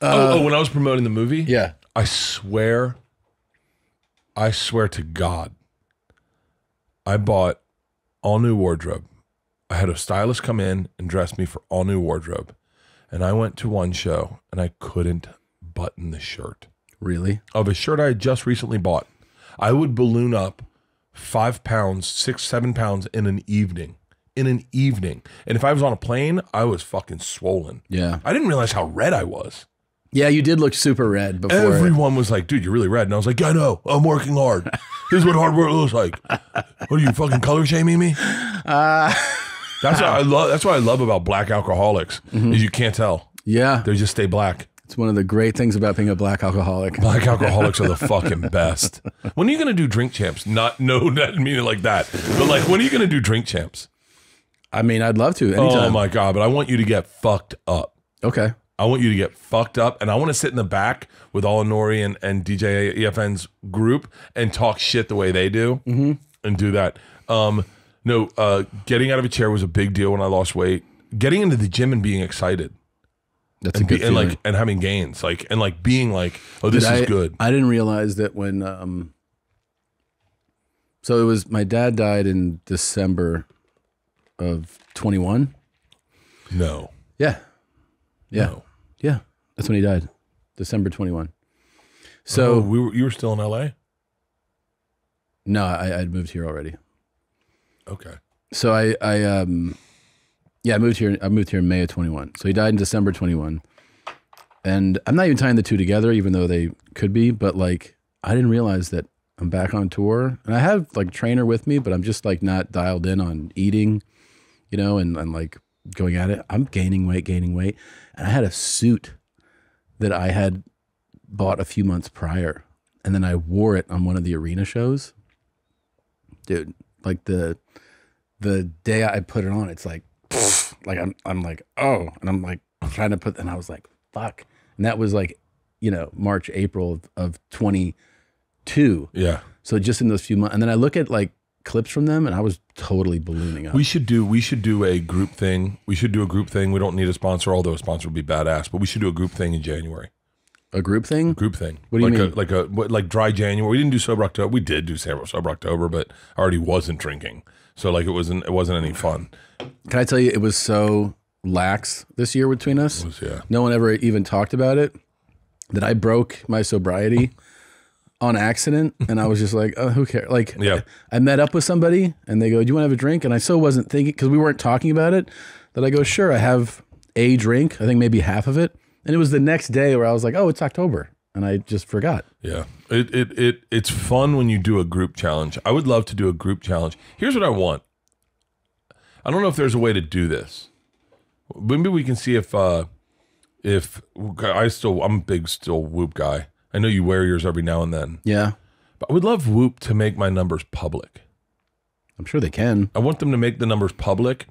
Uh, oh, oh, when I was promoting the movie? Yeah. I swear, I swear to God, I bought all new wardrobe. I had a stylist come in and dress me for all new wardrobe. And I went to one show and I couldn't button the shirt. Really? Of a shirt I had just recently bought. I would balloon up five pounds, six, seven pounds in an evening in an evening. And if I was on a plane, I was fucking swollen. Yeah. I didn't realize how red I was. Yeah, you did look super red before. Everyone was like, dude, you're really red. And I was like, yeah, I know. I'm working hard. This is what hard work looks like. What are you, fucking color shaming me? Uh, that's, what I love, that's what I love about black alcoholics, mm-hmm. is you can't tell. Yeah. They just stay black. It's one of the great things about being a black alcoholic. Black alcoholics are the fucking best. When are you going to do Drink Champs? Not, no, not mean it like that. But like, when are you going to do Drink Champs? I mean, I'd love to. Anytime. Oh my God. But I want you to get fucked up. Okay. I want you to get fucked up, and I want to sit in the back with all Nori and, and D J E F N's group and talk shit the way they do, mm-hmm. and do that. Um, no, uh, getting out of a chair was a big deal when I lost weight. Getting into the gym and being excited, that's and a good be, and like and having gains, like and like being like, oh, this Dude, is I, good. I didn't realize that when. Um, so it was my dad died in December of twenty-one. No. Yeah. Yeah. No. Yeah. That's when he died. December twenty-first. So oh, we were, you were still in L A? No, I I'd moved here already. Okay. So I, I um yeah, I moved here I moved here in May of twenty-one. So he died in December twenty-first. And I'm not even tying the two together, even though they could be, but like I didn't realize that I'm back on tour. And I have like a trainer with me, but I'm just like not dialed in on eating, you know, and, and like going at it. I'm gaining weight, gaining weight. And I had a suit that I had bought a few months prior. And then I wore it on one of the arena shows. Dude, like the the day I put it on, it's like, pfft, like I'm I'm like, oh. And I'm like trying to put, and I was like, fuck. And that was like, you know, March, April of, of twenty-two. Yeah. So just in those few months. And then I look at like clips from them, and I was totally ballooning up. We should do we should do a group thing. We should do a group thing. We don't need a sponsor, although a sponsor would be badass. But we should do a group thing in January. A group thing? A group thing. What do you like mean? A, like a like dry January. We didn't do Sober October. We did do Sober October, but I already wasn't drinking, so like it wasn't it wasn't any fun. Can I tell you? It was so lax this year between us. It was, yeah. No one ever even talked about it. That I broke my sobriety. On accident, and I was just like, oh, who cares? Like, yeah. I met up with somebody, and they go, do you want to have a drink? And I still wasn't thinking, because we weren't talking about it, that I go, sure, I have a drink, I think maybe half of it. And it was the next day where I was like, oh, it's October, and I just forgot. Yeah, it it it it's fun when you do a group challenge. I would love to do a group challenge. Here's what I want. I don't know if there's a way to do this. Maybe we can see if, uh, if, I still, I'm a big still Whoop guy. I know you wear yours every now and then. Yeah. But I would love Whoop to make my numbers public. I'm sure they can. I want them to make the numbers public,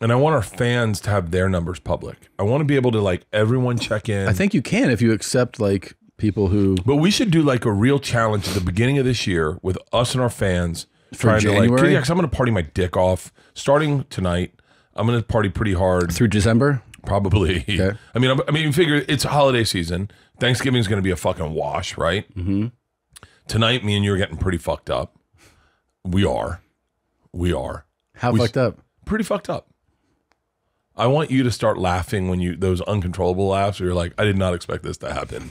and I want our fans to have their numbers public. I want to be able to, like, everyone check in. I think you can if you accept, like, people who... But we should do, like, a real challenge at the beginning of this year with us and our fans. For trying January? To, like, yeah, because I'm going to party my dick off. Starting tonight, I'm going to party pretty hard. Through December? Probably. Okay. I mean, I mean, figure it's holiday season. Thanksgiving is going to be a fucking wash, right? Mm-hmm. Tonight, me and you are getting pretty fucked up. We are. We are. How we fucked up? Pretty fucked up. I want you to start laughing when you, those uncontrollable laughs where you're like, I did not expect this to happen.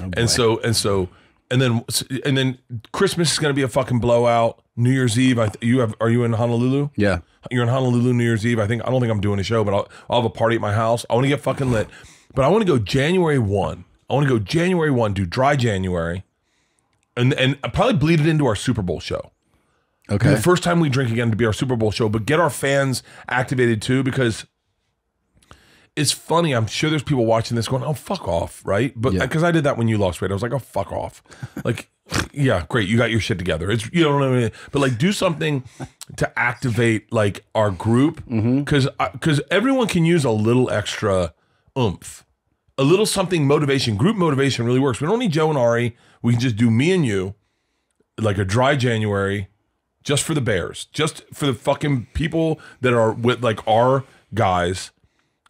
Oh, and so, and so, and then, and then Christmas is going to be a fucking blowout. New Year's Eve, I th you have. Are you in Honolulu? Yeah, you're in Honolulu New Year's Eve. I think I don't think I'm doing a show, but I'll, I'll have a party at my house. I want to get fucking lit, but I want to go January one. I want to go January one, do dry January, and and I'll probably bleed it into our Super Bowl show. Okay, the first time we drink again to be our Super Bowl show, but get our fans activated too, because it's funny. I'm sure there's people watching this going, "Oh, fuck off," right? But because yeah. I did that when you lost weight, I was like, "Oh, fuck off," like. Yeah, great. You got your shit together. It's you don't know what I mean? But like, do something to activate like our group, because mm-hmm. because everyone can use a little extra oomph, a little something motivation. Group motivation really works. We don't need Joe and Ari. We can just do me and you, like a dry January, just for the Bears, just for the fucking people that are with like our guys,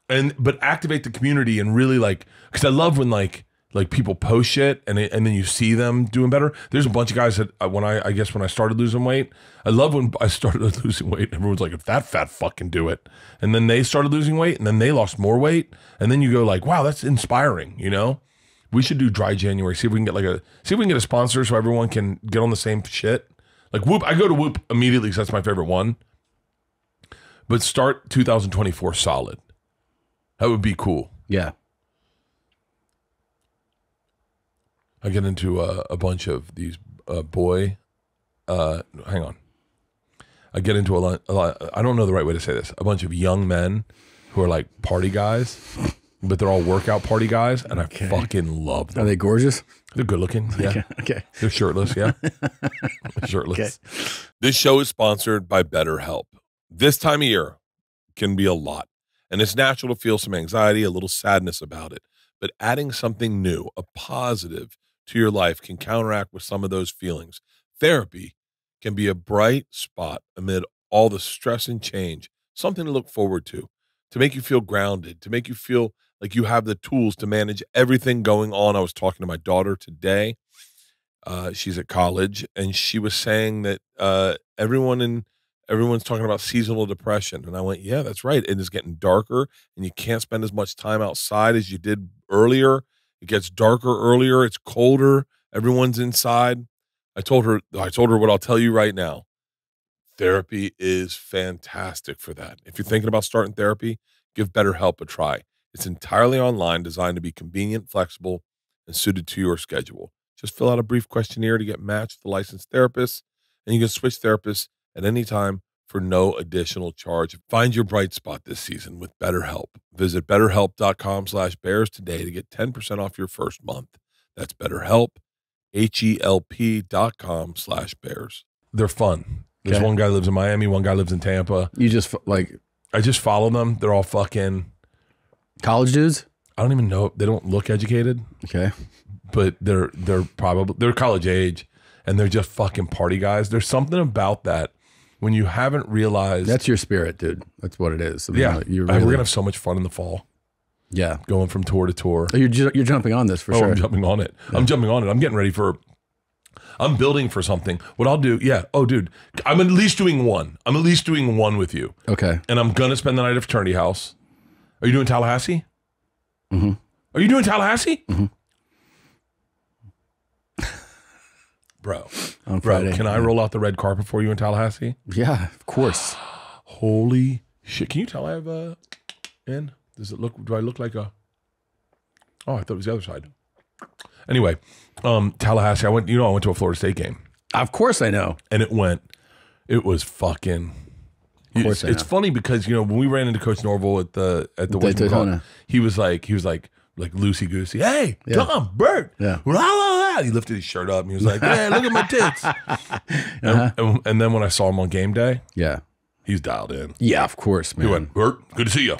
and but activate the community and really like because I love when like. Like people post shit and it, and then you see them doing better. There's a bunch of guys that when I I guess when I started losing weight, I love when I started losing weight. Everyone's like, if that fat fucking do it, and then they started losing weight and then they lost more weight, and then you go like, wow, that's inspiring. You know, we should do dry January. See if we can get like a see if we can get a sponsor so everyone can get on the same shit. Like Whoop, I go to Whoop immediately because that's my favorite one. But start two thousand twenty-four solid. That would be cool. Yeah. I get into uh, a bunch of these uh, boy. Uh, hang on. I get into a lot, a lot. I don't know the right way to say this. A bunch of young men who are like party guys, but they're all workout party guys, and okay. I fucking love them. Are they gorgeous? They're good looking. Yeah. Okay. okay. They're shirtless. Yeah. shirtless. Okay. This show is sponsored by BetterHelp. This time of year can be a lot, and it's natural to feel some anxiety, a little sadness about it. But adding something new, a positive to your life, can counteract with some of those feelings. Therapy can be a bright spot amid all the stress and change, something to look forward to, to make you feel grounded, to make you feel like you have the tools to manage everything going on. I was talking to my daughter today. Uh, she's at college, and she was saying that uh, everyone in everyone's talking about seasonal depression. And I went, yeah, that's right. It is getting darker, and you can't spend as much time outside as you did earlier. It gets darker earlier. It's colder. Everyone's inside. I told her, I told her what I'll tell you right now. Therapy is fantastic for that. If you're thinking about starting therapy, give BetterHelp a try. It's entirely online, designed to be convenient, flexible, and suited to your schedule. Just fill out a brief questionnaire to get matched with a licensed therapist, and you can switch therapists at any time for no additional charge. Find your bright spot this season with BetterHelp. Visit BetterHelp dot com slash bears today to get ten percent off your first month. That's BetterHelp. H E L P dot com slash bears. They're fun. There's okay. one guy lives in Miami. One guy lives in Tampa. You just like, I just follow them. They're all fucking college dudes. I don't even know. They don't look educated. Okay. But they're, they're probably, they're college age, and they're just fucking party guys. There's something about that when you haven't realized. That's your spirit, dude. That's what it is. So yeah. Really... We're going to have so much fun in the fall. Yeah, going from tour to tour. Oh, you're ju you're jumping on this for oh, sure. I'm jumping on it. Yeah. I'm jumping on it. I'm getting ready for. I'm building for something. What I'll do? Yeah. Oh, dude, I'm at least doing one. I'm at least doing one with you. Okay. And I'm gonna spend the night at fraternity house. Are you doing Tallahassee? Mm-hmm. Are you doing Tallahassee? Mm-hmm. Bro, on bro, Friday, can yeah. I roll out the red carpet for you in Tallahassee? Yeah, of course. Holy shit! Can you tell I have a uh, in? Does it look, do I look like a, oh, I thought it was the other side. Anyway, um, Tallahassee, I went, you know, I went to a Florida State game. Of course I know. And it went, it was fucking, of course it's, I know. It's funny because, you know, when we ran into Coach Norville at the, at the Washington Club, he was like, he was like, like loosey goosey. Hey, yeah. Tom, Bert. Yeah. Blah, blah, blah. He lifted his shirt up and he was like, hey, look at my tits. uh-huh. and, and, and then when I saw him on game day. Yeah. He's dialed in. Yeah, of course, man. He went, Bert, good to see you.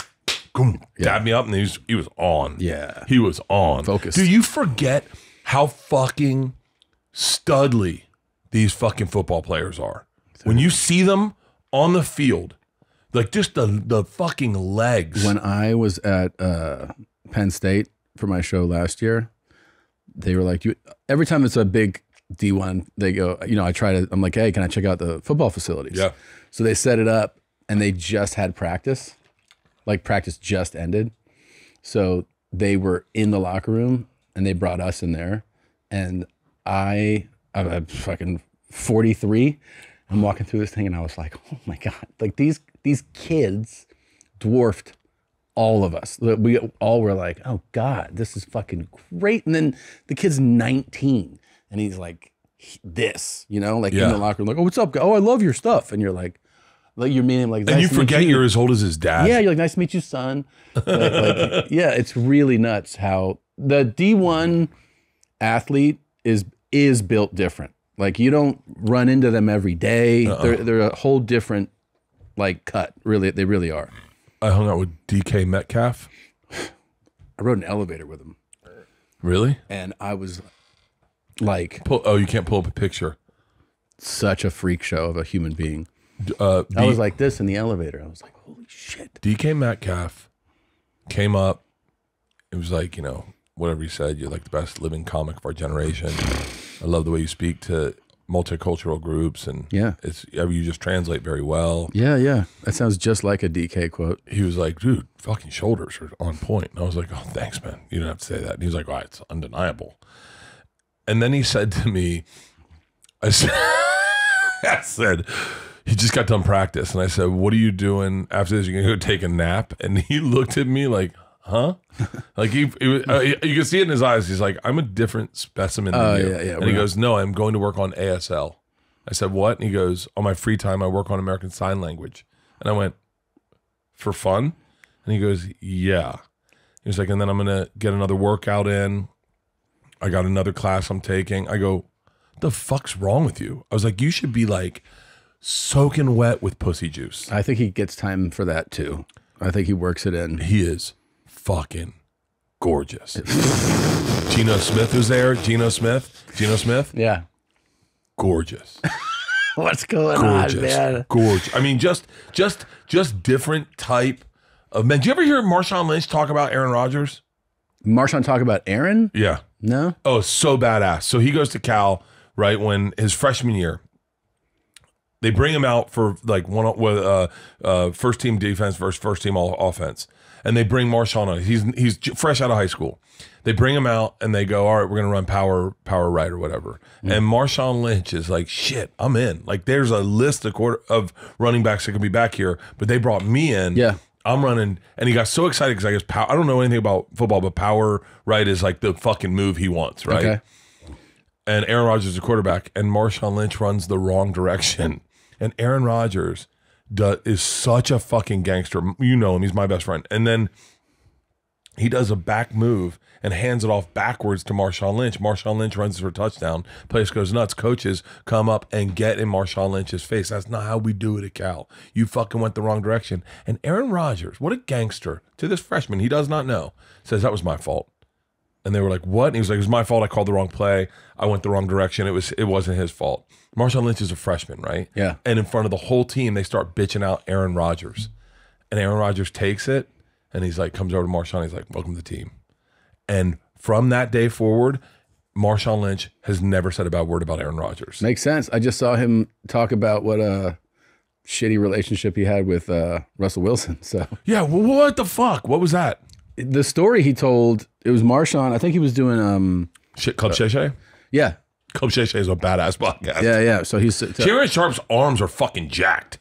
Boom, yeah. Dabbed me up, and he was, he was on. Yeah. He was on. Focus. Do you forget how fucking studly these fucking football players are? When you see them on the field, like just the, the fucking legs. When I was at uh, Penn State for my show last year, they were like, you, every time it's a big D one, they go, you know, I try to, I'm like, hey, can I check out the football facilities? Yeah. So they set it up, and they just had practice. Like practice just ended. So they were in the locker room and they brought us in there. And I, I'm fucking forty-three. I'm walking through this thing and I was like, oh my God. Like these, these kids dwarfed all of us. We all were like, oh God, this is fucking great. And then the kid's nineteen and he's like this, you know, like yeah. in the locker room, like, oh, what's up? Oh, I love your stuff. And you're like, like you're meeting him like, nice and you forget you. You're as old as his dad. Yeah, you're like, nice to meet you, son. Like, like, yeah, it's really nuts how the D one athlete is is built different. Like you don't run into them every day. Uh-uh. They're they're a whole different like cut. Really, they really are. I hung out with D K Metcalf. I rode an elevator with him. Really? And I was like, pull, oh, you can't pull up a picture. Such a freak show of a human being. Uh, I was like this in the elevator. I was like, holy shit. D K Metcalf came up. It was like, you know, whatever he said, you're like the best living comic of our generation. I love the way you speak to multicultural groups. And yeah, it's, you just translate very well. Yeah, yeah. That sounds just like a D K quote. He was like, dude, fucking shoulders are on point. And I was like, oh, thanks, man. You don't have to say that. And he was like, well, it's undeniable. And then he said to me, I said, I said, he just got done practice. And I said, what are you doing after this? You're going to go take a nap? And he looked at me like, huh? Like he, he was, uh, you can see it in his eyes. He's like, I'm a different specimen than uh, you. Yeah, yeah, and he goes, no, I'm going to work on A S L. I said, what? And he goes, on my free time, I work on American Sign Language. And I went, for fun? And he goes, yeah. He was like, and then I'm going to get another workout in. I got another class I'm taking. I go, the fuck's wrong with you? I was like, you should be like soaking wet with pussy juice. I think he gets time for that too. I think he works it in. He is fucking gorgeous. Geno Smith was there. Geno Smith. Geno Smith. Yeah. Gorgeous. What's going gorgeous. on, man? Gorgeous. I mean, just, just, just different type of men. Did you ever hear Marshawn Lynch talk about Aaron Rodgers? Marshawn talk about Aaron? Yeah. No. Oh, so badass. So he goes to Cal, right, when his freshman year, they bring him out for like one uh, uh, first team defense versus first team all offense, and they bring Marshawn on. He's he's fresh out of high school. They bring him out and they go, all right, we're gonna run power power right or whatever. Mm. And Marshawn Lynch is like, shit, I'm in. Like, there's a list of quarter of running backs that could be back here, but they brought me in. Yeah. I'm running, and he got so excited because I guess power, I don't know anything about football, but power right is like the fucking move he wants, right? Okay. And Aaron Rodgers is a quarterback, and Marshawn Lynch runs the wrong direction. And Aaron Rodgers does, is such a fucking gangster. You know him. He's my best friend. And then he does a back move and hands it off backwards to Marshawn Lynch. Marshawn Lynch runs for a touchdown. Place goes nuts. Coaches come up and get in Marshawn Lynch's face. That's not how we do it at Cal. You fucking went the wrong direction. And Aaron Rodgers, what a gangster, to this freshman he does not know, says, that was my fault. And they were like, what? And he was like, it was my fault. I called the wrong play. I went the wrong direction. It, was, it wasn't his fault. Marshawn Lynch is a freshman, right? Yeah. And in front of the whole team, they start bitching out Aaron Rodgers. And Aaron Rodgers takes it, and he's like, comes over to Marshawn. He's like, welcome to the team. And from that day forward, Marshawn Lynch has never said a bad word about Aaron Rodgers. Makes sense. I just saw him talk about what a shitty relationship he had with uh, Russell Wilson. So yeah, well, what the fuck? What was that? The story he told, it was Marshawn. I think he was doing um, Shit, Club uh, Shay Shay? Yeah. Club Shay Shay is a badass podcast. Yeah, yeah. So he's uh, Sharon Sharp's arms are fucking jacked.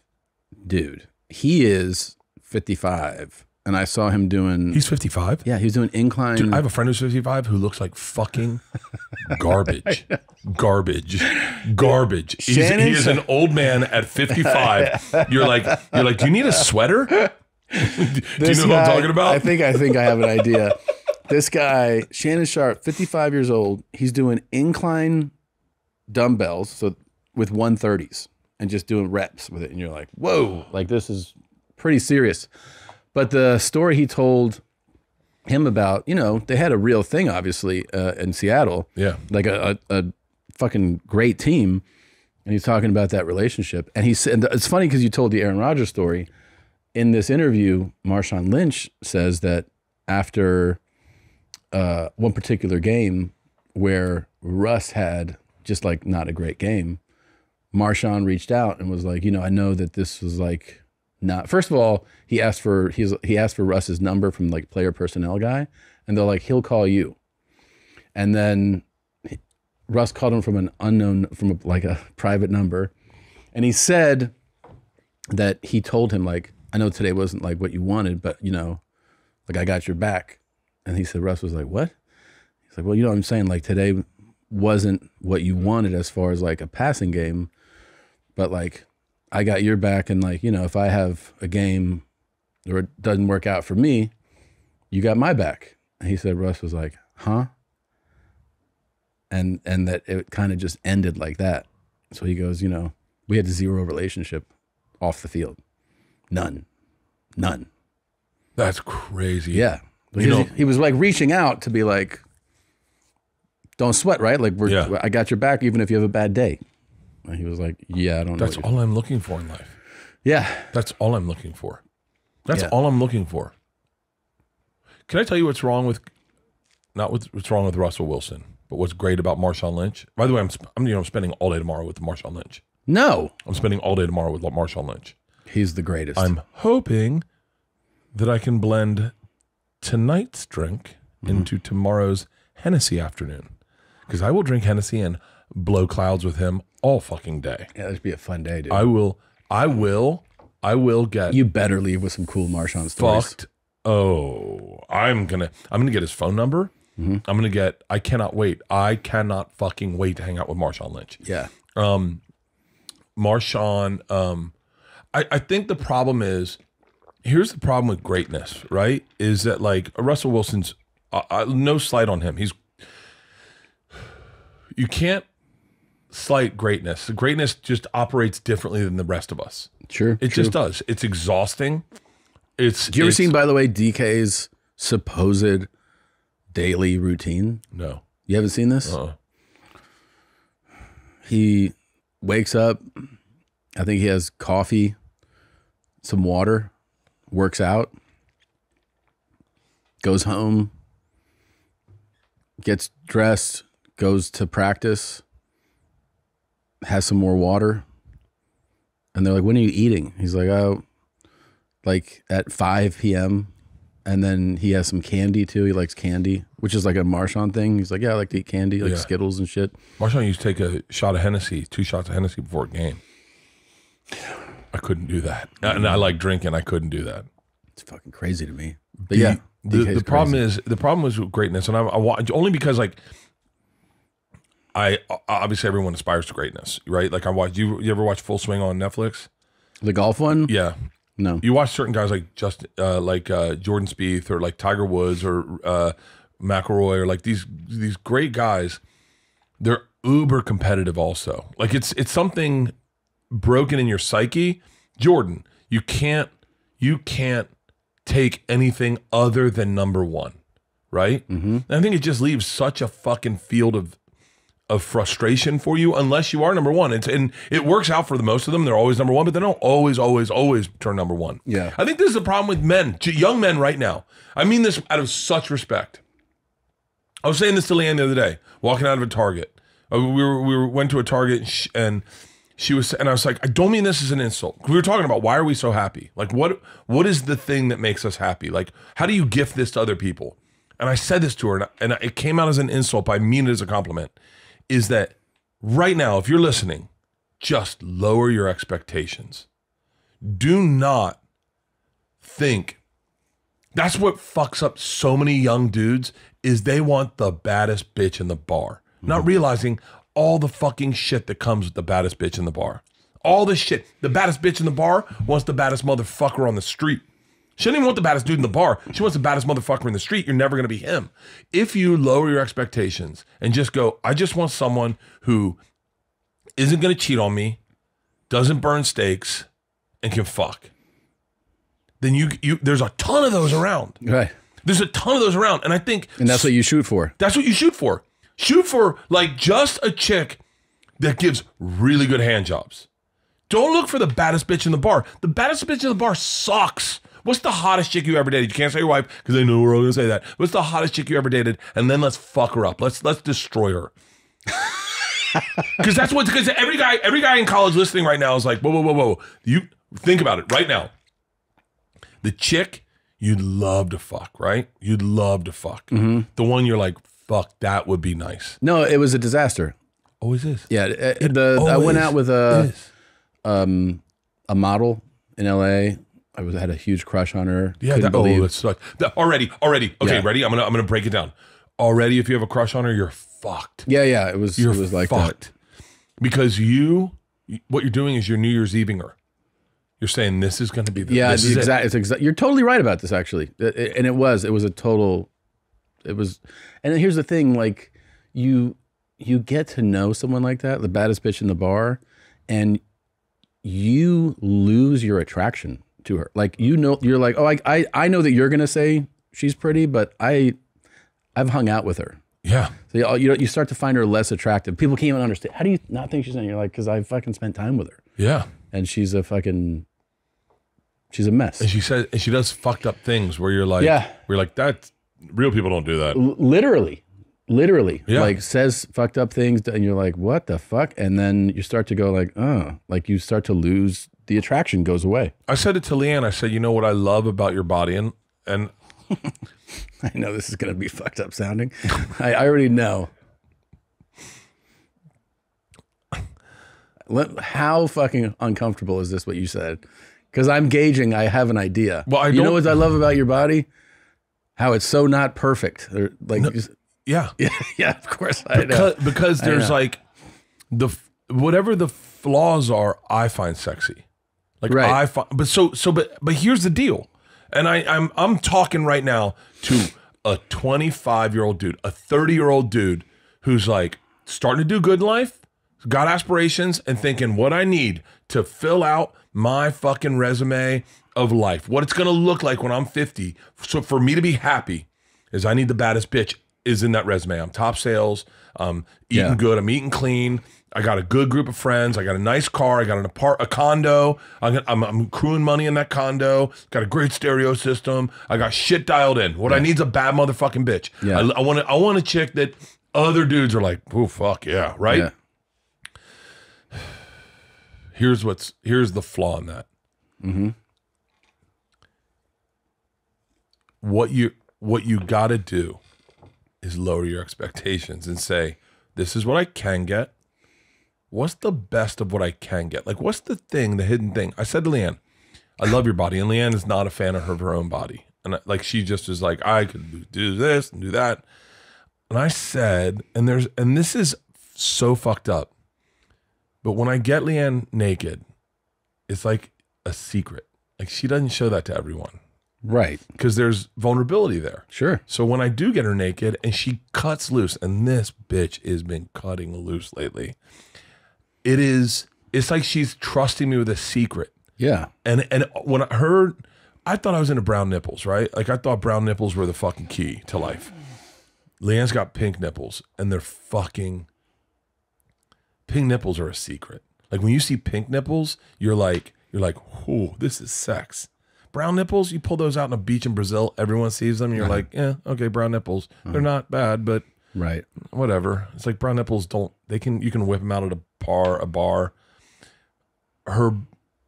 Dude, he is fifty-five. And I saw him doing... He's fifty-five? Yeah, he was doing incline... Dude, I have a friend who's fifty-five who looks like fucking garbage. Garbage. Garbage. He's, he is an old man at fifty-five. You're like, you're like, do you need a sweater? Do you know guy, what I'm talking about? I think I think I have an idea. This guy, Shannon Sharp, fifty-five years old, he's doing incline dumbbells so with one thirties and just doing reps with it. And you're like, whoa, like this is pretty serious. But the story he told him about, you know, they had a real thing, obviously, uh, in Seattle. Yeah. Like a, a, a fucking great team. And he's talking about that relationship. And he said, it's funny because you told the Aaron Rodgers story. In this interview, Marshawn Lynch says that after uh, one particular game where Russ had just like not a great game, Marshawn reached out and was like, you know, I know that this was like... Not first of all, he asked for he's he asked for Russ's number from like player personnel guy, and they're like, he'll call you. And then he, Russ called him from an unknown from a, like a private number, and he said that he told him like, I know today wasn't like what you wanted, but you know, like I got your back. And he said Russ was like, what? He's like, well, you know what I'm saying, like today wasn't what you wanted as far as like a passing game, but like, I got your back, and like, you know, if I have a game or it doesn't work out for me, you got my back. And he said, Russ was like, huh? And and that it kind of just ended like that. So he goes, you know, we had zero relationship off the field. None. None. That's crazy. Yeah. You know, he, he was like reaching out to be like, don't sweat, right? Like, we're, yeah. I got your back even if you have a bad day. And he was like, yeah, I don't know. That's all I'm looking for in life. Yeah. That's all I'm looking for. That's yeah. all I'm looking for. Can I tell you what's wrong with, not with, what's wrong with Russell Wilson, but what's great about Marshawn Lynch? By the way, I'm, I'm you know, I'm spending all day tomorrow with Marshawn Lynch. No. I'm spending all day tomorrow with Marshawn Lynch. He's the greatest. I'm hoping that I can blend tonight's drink mm-hmm. into tomorrow's Hennessy afternoon. Because I will drink Hennessy and blow clouds with him all fucking day. Yeah, that'd be a fun day, dude. I will I will. I will get. You better leave with some cool Marshawn stories. Fucked. Oh, I'm gonna. I'm gonna get his phone number. Mm-hmm. I'm gonna get. I cannot wait. I cannot fucking wait to hang out with Marshawn Lynch. Yeah. Um, Marshawn. Um, I I think the problem is, here's the problem with greatness, right? Is that like Russell Wilson's. Uh, I, no slight on him. He's. You can't slight greatness. Greatness just operates differently than the rest of us. Sure. It true. just does. It's exhausting. It's. Do you ever seen, by the way, D K's supposed daily routine? No. You haven't seen this? Uh-uh. He wakes up. I think he has coffee, some water, works out, goes home, gets dressed, goes to practice, has some more water. And they're like, when are you eating? He's like, oh, like at five P M And then he has some candy too. He likes candy, which is like a Marshawn thing. He's like, yeah, I like to eat candy, like yeah. Skittles and shit. Marshawn used to take a shot of Hennessy, two shots of Hennessy before a game. I couldn't do that. And I like drinking. I couldn't do that. It's fucking crazy to me. But the, yeah, the, the problem is, the problem is with greatness. And I, I only because like, I obviously everyone aspires to greatness, right? Like I watched you. You ever watch Full Swing on Netflix? The golf one? Yeah. No. You watch certain guys like just uh, like uh, Jordan Spieth or like Tiger Woods or uh, McIlroy or like these these great guys. They're uber competitive also. Like it's it's something broken in your psyche. Jordan, you can't you can't take anything other than number one, right? Mm-hmm. And I think it just leaves such a fucking field of of frustration for you unless you are number one. It's, and it works out for the most of them. They're always number one, but they don't always, always, always turn number one. Yeah. I think this is the problem with men, young men right now. I mean this out of such respect. I was saying this to Leanne the other day, walking out of a Target. We were, we were, went to a Target and she, and she was, and I was like, I don't mean this as an insult. We were talking about why are we so happy? Like what, what is the thing that makes us happy? Like, how do you gift this to other people? And I said this to her and, I, and it came out as an insult, but I mean it as a compliment. Is that right now, if you're listening, just lower your expectations. Do not think. That's what fucks up so many young dudes is they want the baddest bitch in the bar. Not realizing all the fucking shit that comes with the baddest bitch in the bar. All the shit. The baddest bitch in the bar wants the baddest motherfucker on the street. She doesn't even want the baddest dude in the bar. She wants the baddest motherfucker in the street. You're never going to be him. If you lower your expectations and just go, I just want someone who isn't going to cheat on me, doesn't burn steaks, and can fuck, then you you there's a ton of those around. Right. There's a ton of those around. And I think... And that's what you shoot for. That's what you shoot for. Shoot for, like, just a chick that gives really good hand jobs. Don't look for the baddest bitch in the bar. The baddest bitch in the bar sucks. What's the hottest chick you ever dated? You can't say your wife because they know we're all gonna say that. What's the hottest chick you ever dated? And then let's fuck her up. Let's let's destroy her. Because that's what. Because every guy, every guy in college listening right now is like, whoa, whoa, whoa, whoa. You think about it right now. The chick you'd love to fuck, right? You'd love to fuck. Mm-hmm. The one you're like, fuck, that would be nice. No, it was a disaster. Always is. Yeah, it, the always I went out with a um a model in L A. I was had a huge crush on her. Yeah, that, oh, that's like already, already. Okay, yeah. Ready? I'm gonna, I'm gonna break it down. Already, if you have a crush on her, you're fucked. Yeah, yeah. It was, you're it was like fucked that. Because you, what you're doing is you're New Year's Eve-ing her. You're saying this is gonna be the yeah, this exact, it. it's exact. You're totally right about this, actually. It, it, and it was, it was a total, it was. And here's the thing, like you, you get to know someone like that, the baddest bitch in the bar, and you lose your attraction to her. Like, you know, you're like, oh, I, I, I know that you're gonna say she's pretty, but I, I've hung out with her. Yeah. So you, you know, you start to find her less attractive. People can't even understand. How do you not think she's in? You're like, because I fucking spent time with her. Yeah. And she's a fucking, she's a mess. And she says, and she does fucked up things where you're like, yeah, we're like that. Real people don't do that. L literally, literally, yeah. Like says fucked up things, and you're like, what the fuck? And then you start to go like, oh, like you start to lose. The attraction goes away. I said it to Leanne. I said, you know what I love about your body? And and I know this is going to be fucked up sounding. I, I already know. Let, how fucking uncomfortable is this what you said? Because I'm gauging, I have an idea. Well, I you don't, know what I love about your body? How it's so not perfect. They're like, no, just, yeah. yeah. Yeah, of course I because, know. Because there's know. like, the whatever the flaws are, I find sexy. Like right. I find, but so, so, but, but here's the deal. And I, I'm, I'm talking right now to a twenty-five year old dude, a thirty year old dude who's like starting to do good in life, got aspirations and thinking what I need to fill out my fucking resume of life, what it's going to look like when I'm fifty. So for me to be happy is I need the baddest bitch is in that resume. I'm top sales, I'm eating yeah. good, I'm eating clean. I got a good group of friends. I got a nice car. I got an apart, a condo. I'm, I'm, I'm accruing money in that condo. Got a great stereo system. I got shit dialed in. What yeah. I need is a bad motherfucking bitch. Yeah. I, I want to. I want to check that other dudes are like, oh fuck yeah, right. Yeah. Here's what's here's the flaw in that. Mm-hmm. What you what you got to do is lower your expectations and say, this is what I can get. What's the best of what I can get? Like, what's the thing, the hidden thing? I said to Leanne, I love your body. And Leanne is not a fan of her, of her own body. And I, like, she just is like, I could do this and do that. And I said, and there's, and this is so fucked up. But when I get Leanne naked, it's like a secret. Like, she doesn't show that to everyone. Right. Because there's vulnerability there. Sure. So when I do get her naked and she cuts loose, and this bitch has been cutting loose lately. It is, it's like she's trusting me with a secret. Yeah. And and when I heard, I thought I was into brown nipples, right? Like I thought brown nipples were the fucking key to life. Leanne's got pink nipples and they're fucking, pink nipples are a secret. Like when you see pink nipples, you're like, you're like, oh, this is sex. Brown nipples, you pull those out on a beach in Brazil, everyone sees them and you're right. like, yeah, okay, brown nipples. Mm. They're not bad, but. Right. Whatever. It's like brown nipples don't, they can, you can whip them out at a bar, a bar. Her,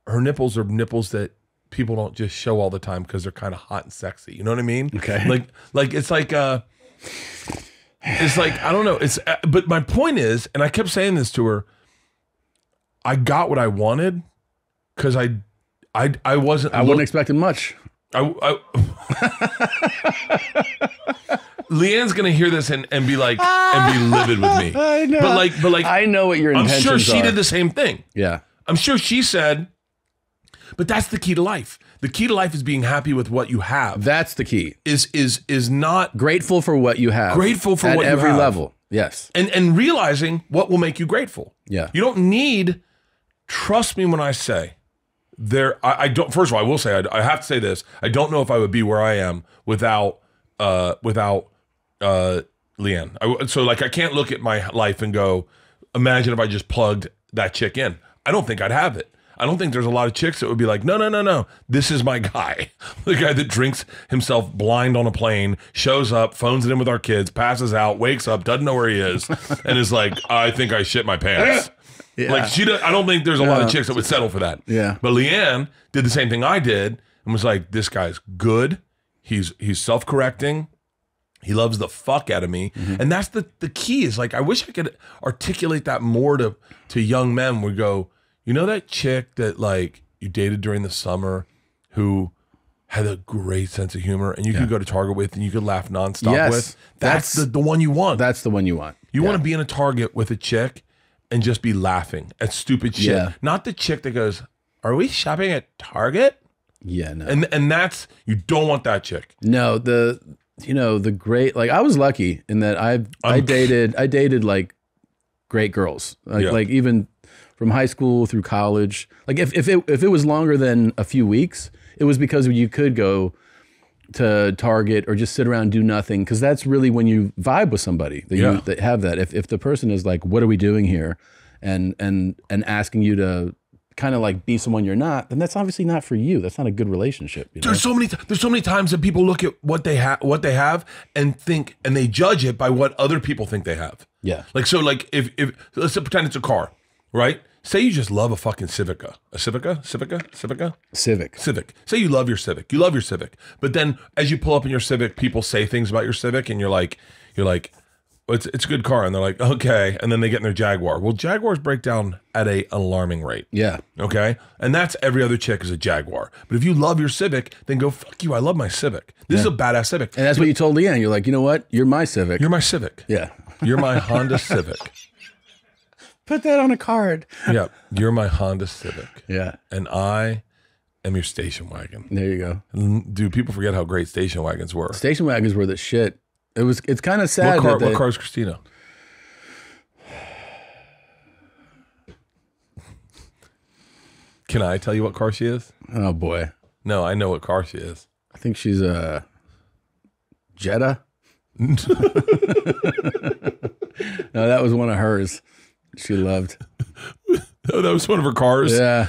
her nipples are nipples that people don't just show all the time because they're kind of hot and sexy. You know what I mean? Okay. Like, like, it's like, uh, it's like, I don't know. It's, uh, but my point is, and I kept saying this to her, I got what I wanted because I, I, I wasn't, I wasn't expecting much. I, I Leanne's gonna hear this and, and be like and be livid with me. I know. But like, but like, I know what your intentions are. I'm sure she did the same thing. Yeah, I'm sure she said. But that's the key to life. The key to life is being happy with what you have. That's the key. Is is is not grateful for what you have. Grateful for what you have at every level. Yes. And and realizing what will make you grateful. Yeah. You don't need. Trust me when I say. There, I, I don't. First of all, I will say I, I have to say this. I don't know if I would be where I am without uh, without uh, Leanne. I, so like, I can't look at my life and go, imagine if I just plugged that chick in. I don't think I'd have it. I don't think there's a lot of chicks that would be like, no, no, no, no. This is my guy. The guy that drinks himself blind on a plane, shows up, phones it in with our kids, passes out, wakes up, doesn't know where he is, and is like, I think I shit my pants. Yeah. Like she, does, I don't think there's a yeah. lot of chicks that would settle for that. Yeah. But Leanne did the same thing I did and was like, "This guy's good. He's he's self-correcting. He loves the fuck out of me." Mm-hmm. And that's the the key. Is like, I wish I could articulate that more to to young men. We go, you know that chick that like you dated during the summer, who had a great sense of humor and you yeah. could go to Target with and you could laugh nonstop yes, with. That's, that's the the one you want. That's the one you want. You yeah. want to be in a Target with a chick. And just be laughing at stupid shit. Yeah. Not the chick that goes, are we shopping at Target? Yeah, no. And and that's, you don't want that chick. No, the, you know, the great, like I was lucky in that I I dated, I dated like great girls. Like, yeah. like even from high school through college. Like if, if, it, if it was longer than a few weeks, it was because you could go to Target or just sit around and do nothing, because that's really when you vibe with somebody that yeah. you that have that. If if the person is like, what are we doing here, and and and asking you to kind of like be someone you're not, then that's obviously not for you. That's not a good relationship. You know? There's so many there's so many times that people look at what they have what they have and think and they judge it by what other people think they have. Yeah. Like so like if if let's pretend it's a car, right? Say you just love a fucking Civica. A Civica? Civica? Civica? Civic. Civic. Say you love your Civic. You love your Civic. But then as you pull up in your Civic, people say things about your Civic and you're like, you're like, it's, it's a good car. And they're like, okay. And then they get in their Jaguar. Well, Jaguars break down at a alarming rate. Yeah. Okay. And that's every other chick is a Jaguar. But if you love your Civic, then go, fuck you. I love my Civic. This yeah. is a badass Civic. And that's you what know, you told Leanne. You're like, you know what? You're my Civic. You're my Civic. Yeah. You're my Honda Civic. Put that on a card. Yeah. You're my Honda Civic. Yeah. And I... I'm your station wagon. There you go. Dude, people forget how great station wagons were. Station wagons were the shit. It was. It's kind of sad. What car, that they... what car is Christina? Can I tell you what car she is? Oh, boy. No, I know what car she is. I think she's a Jetta. No, that was one of hers she loved. No, that was one of her cars? Yeah.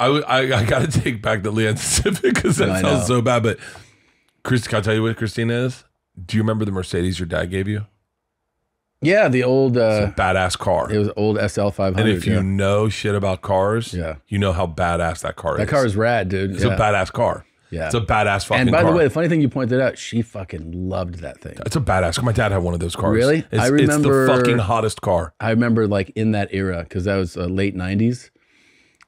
I, I, I got to take back the Leanne Civic because that no, sounds so bad. But Chris, can I tell you what Christina is? Do you remember the Mercedes your dad gave you? Yeah, the old... Uh, it's a badass car. It was an old S L five hundred. And if yeah. you know shit about cars, yeah. you know how badass that car that is. That car is rad, dude. It's yeah. a badass car. Yeah. It's a badass fucking car. And by car. the way, the funny thing you pointed out, she fucking loved that thing. It's a badass car. My dad had one of those cars. Really? It's, I remember, it's the fucking hottest car. I remember like in that era because that was uh, late nineties.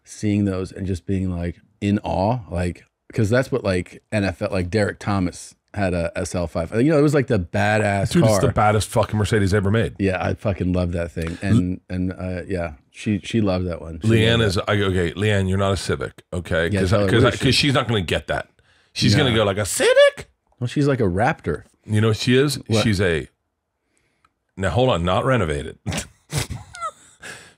Seeing those and just being like in awe, like, because that's what like N F L, like Derek Thomas had a S L five. You know, it was like the badass Dude, car. It's the baddest fucking Mercedes ever made. Yeah, I fucking love that thing. And and uh, yeah, she she loved that one. She Leanne is, that. I, okay, Leanne, you're not a Civic, okay? Because yeah, she? she's not going to get that. She's no. going to go like, a Civic? Well, she's like a Raptor. You know what she is? What? She's a, now hold on, not renovated.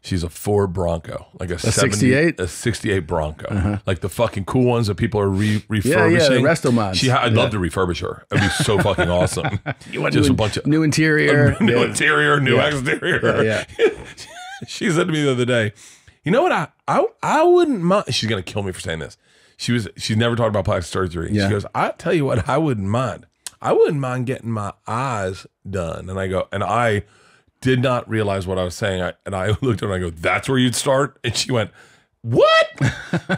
She's a Ford Bronco, like a sixty-eight, a sixty-eight Bronco, uh-huh. like the fucking cool ones that people are re refurbishing. Yeah, yeah, the resto mods. She, I'd yeah. love to refurbish her. It'd be so fucking awesome. You want just new, a bunch of new interior, uh, new yeah. interior, new yeah. exterior. Yeah, yeah. She said to me the other day, "You know what? I, I, I wouldn't mind." She's gonna kill me for saying this. She was, she's never talked about plastic surgery. Yeah. She goes, "I tell you what, I wouldn't mind. I wouldn't mind getting my eyes done." And I go, and I. did not realize what I was saying. I, and I looked at her and I go, that's where you'd start? And she went, what? And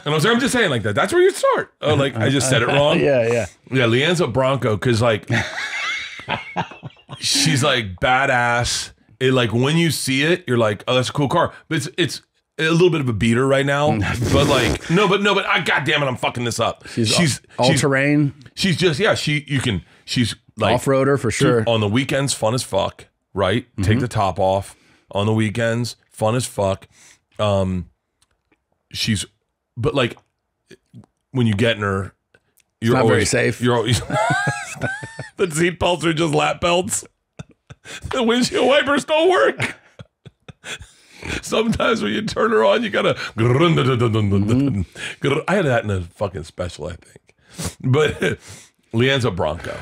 I was like, I'm just saying like that. That's where you'd start. Oh, like I just said it wrong. Yeah, yeah. Yeah, Leanne's a Bronco because like, she's like badass. It like when you see it, you're like, oh, that's a cool car. But it's, it's a little bit of a beater right now. But like, no, but no, but I, God damn it, I'm fucking this up. She's, she's all, all she's, terrain. She's just, yeah, she, you can, she's like. Off-roader for sure. On the weekends, fun as fuck. Right? Mm-hmm. Take the top off on the weekends. Fun as fuck. Um, she's, but like, when you get in her, you're it's not always, very safe. You're always, the seat belts are just lap belts. The windshield wipers don't work. Sometimes when you turn her on, you gotta, mm-hmm. I had that in a fucking special, I think. But Leanne's a Bronco.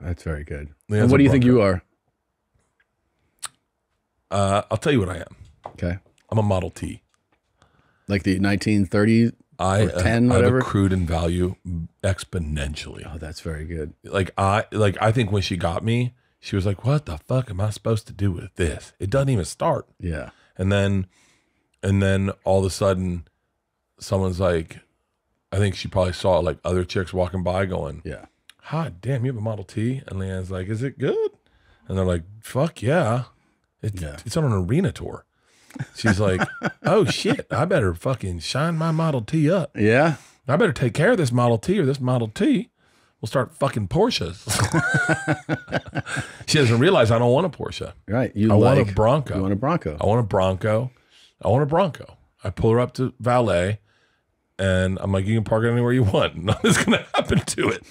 That's very good. Leanne's and what do you Bronco. think you are? Uh, I'll tell you what I am. Okay. I'm a Model T. Like the nineteen thirties I, or ten, uh, whatever? I've accrued in value exponentially. Oh, that's very good. Like I, like, I think when she got me, she was like, what the fuck am I supposed to do with this? It doesn't even start. Yeah. And then, and then all of a sudden, someone's like, I think she probably saw like other chicks walking by going, yeah, hot damn, you have a Model T? And Leanne's like, is it good? And they're like, fuck yeah. It, yeah. It's on an arena tour. She's like, oh shit, I better fucking shine my Model T up. Yeah. I better take care of this Model T or this Model T will start fucking Porsches. She doesn't realize I don't want a Porsche. Right. You I like, want a Bronco. You want a Bronco. I want a Bronco. I want a Bronco. I pull her up to valet and I'm like, you can park it anywhere you want. Nothing's going to happen to it.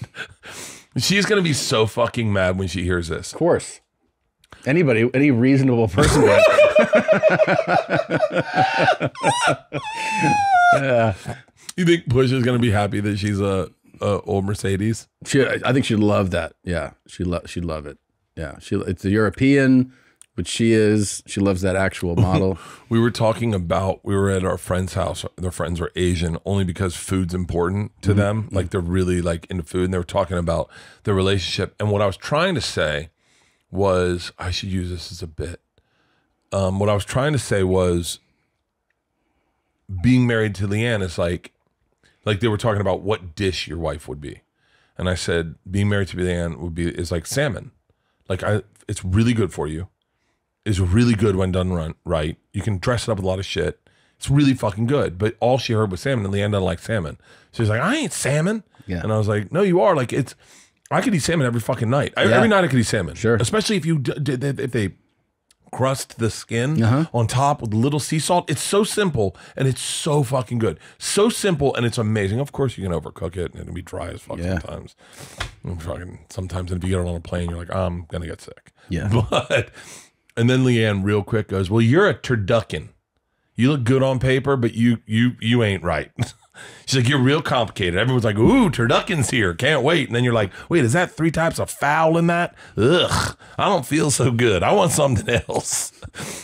She's going to be so fucking mad when she hears this. Of course. Anybody, any reasonable person. Yeah. You think Pusha's gonna be happy that she's a, a old Mercedes? She, I think she'd love that. Yeah, she lo she'd love it. Yeah, she it's a European, but she is she loves that actual model. We were talking about we were at our friend's house. Their friends were Asian, only because food's important to mm-hmm. them. Like they're really like into food, and they were talking about their relationship. And what I was trying to say. was I should use this as a bit. Um, what I was trying to say was being married to Leanne is like, like they were talking about what dish your wife would be. And I said, being married to Leanne would be, is like salmon. Like, I, it's really good for you. It's really good when done run, right. You can dress it up with a lot of shit. It's really fucking good. But all she heard was salmon, and Leanne doesn't like salmon. She's like, I ain't salmon. Yeah. And I was like, no, you are. Like, it's, I could eat salmon every fucking night. I, yeah. Every night I could eat salmon. Sure. Especially if you did, if they crust the skin uh-huh. on top with a little sea salt. It's so simple, and it's so fucking good. So simple, and it's amazing. Of course, you can overcook it, and it'll be dry as fuck yeah. sometimes. I'm fucking, sometimes, and if you get on a plane, you're like, I'm going to get sick. Yeah. But, and then Leanne real quick goes, well, you're a turducken. You look good on paper, but you you you ain't right. She's like, you're real complicated. Everyone's like, ooh, turducken's here. Can't wait. And then you're like, wait, is that three types of fowl in that? Ugh, I don't feel so good. I want something else.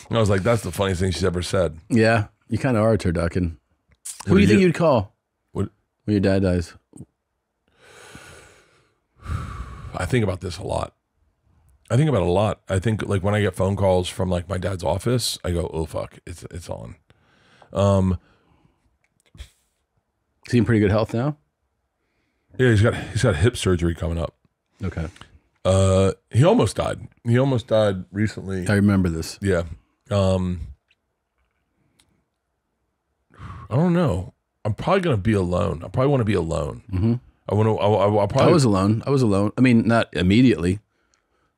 And I was like, that's the funniest thing she's ever said. Yeah, you kind of are a turducken. What Who do you, you think you'd call what? when your dad dies? I think about this a lot. I think about it a lot. I think, like, when I get phone calls from, like, my dad's office, I go, oh, fuck, it's it's on. Um... Is he in pretty good health now? Yeah, he's got he's got hip surgery coming up. Okay. Uh, he almost died. He almost died recently. I remember this. Yeah. Um, I don't know. I'm probably gonna be alone. I probably want to be alone. Mm-hmm. I want to. I, I, I probably. I was alone. I was alone. I mean, not immediately.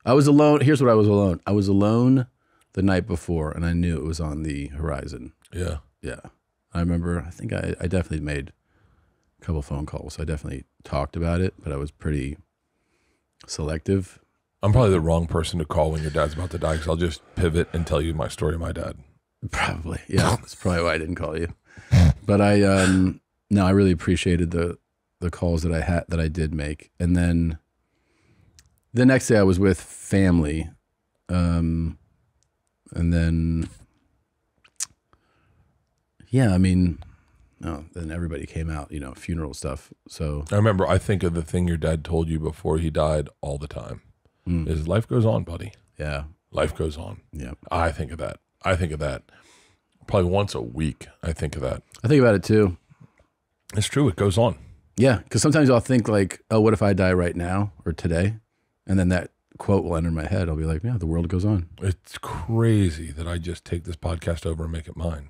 I was alone. Here's what I was alone. I was alone the night before, and I knew it was on the horizon. Yeah. Yeah. I remember. I think I, I definitely made. Couple phone calls. I definitely talked about it, but I was pretty selective. I'm probably the wrong person to call when your dad's about to die, because I'll just pivot and tell you my story of my dad. Probably. Yeah. That's probably why I didn't call you. But I, um, no, I really appreciated the, the calls that I had, that I did make. And then the next day I was with family. Um, and then, yeah, I mean, no, then everybody came out, you know, funeral stuff. So I remember, I think of the thing your dad told you before he died all the time. Mm. Is life goes on, buddy. Yeah. Life goes on. Yeah. I think of that. I think of that. Probably once a week, I think of that. I think about it too. It's true. It goes on. Yeah. Because sometimes I'll think like, oh, what if I die right now or today? And then that quote will enter my head. I'll be like, yeah, the world goes on. It's crazy that I just take this podcast over and make it mine.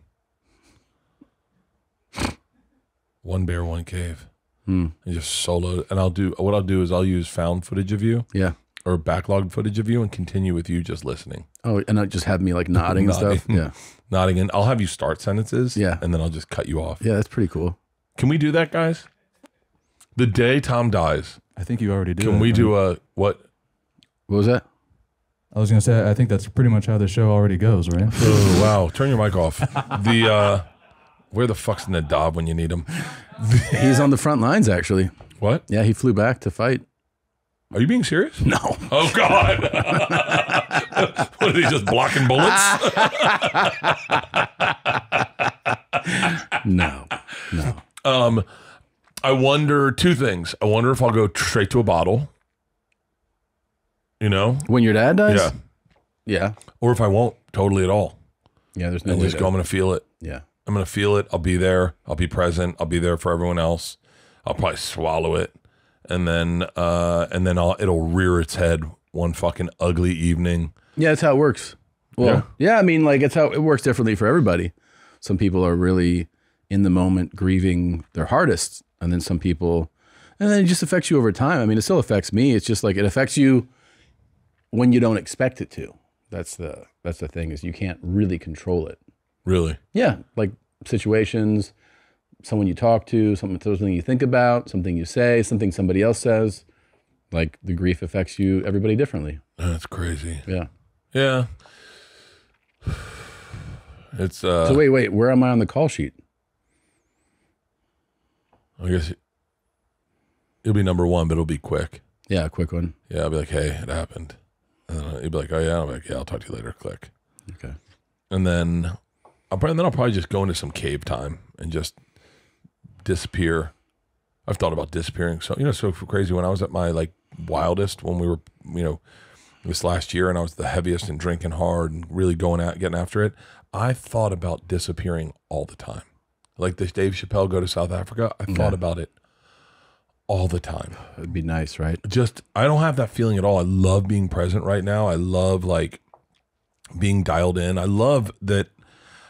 One bear, one cave. Hmm. And just solo. And I'll do, what I'll do is I'll use found footage of you. Yeah. Or backlogged footage of you and continue with you just listening. Oh, and I'll just have me like nodding, nodding and stuff. Yeah. Nodding. And I'll have you start sentences. Yeah. And then I'll just cut you off. Yeah, that's pretty cool. Can we do that, guys? The day Tom dies. I think you already did. Can that, we right? do a, what? What was that? I was going to say, I think that's pretty much how the show already goes, right? Oh, wow. Turn your mic off. The, uh. Where the fuck's Nadav when you need him? He's on the front lines, actually. What? Yeah, he flew back to fight. Are you being serious? No. Oh, God. What, are they just blocking bullets? No, no. Um, I wonder two things. I wonder if I'll go straight to a bottle, you know? When your dad dies? Yeah. Yeah. Or if I won't totally at all. Yeah, there's no and way just go, I'm going to feel it. Yeah. I'm going to feel it. I'll be there. I'll be present. I'll be there for everyone else. I'll probably swallow it. And then, uh, and then I'll, it'll rear its head one fucking ugly evening. Yeah, that's how it works. Well, yeah. yeah, I mean, like, it's how it works differently for everybody. Some people are really in the moment grieving their hardest. And then some people, and then it just affects you over time. I mean, it still affects me. It's just like, it affects you when you don't expect it to. That's the, that's the thing, is you can't really control it. Really? Yeah, like situations, someone you talk to, something, something you think about, something you say, something somebody else says. Like, the grief affects you, everybody differently. That's crazy. Yeah. Yeah. It's. Uh, so wait, wait, where am I on the call sheet? I guess it'll be number one, but it'll be quick. Yeah, a quick one. Yeah, I'll be like, hey, it happened. And then you'll be like, oh yeah, I'll be like, yeah, I'll talk to you later, click. Okay. And then. I'll probably, then I'll probably just go into some cave time and just disappear. I've thought about disappearing. So, you know, so crazy. When I was at my, like, wildest, when we were, you know, this last year, and I was the heaviest and drinking hard and really going out, getting after it, I thought about disappearing all the time. Like this Dave Chappelle go to South Africa, I thought yeah. about it all the time. It'd be nice, right? Just, I don't have that feeling at all. I love being present right now. I love like being dialed in. I love that.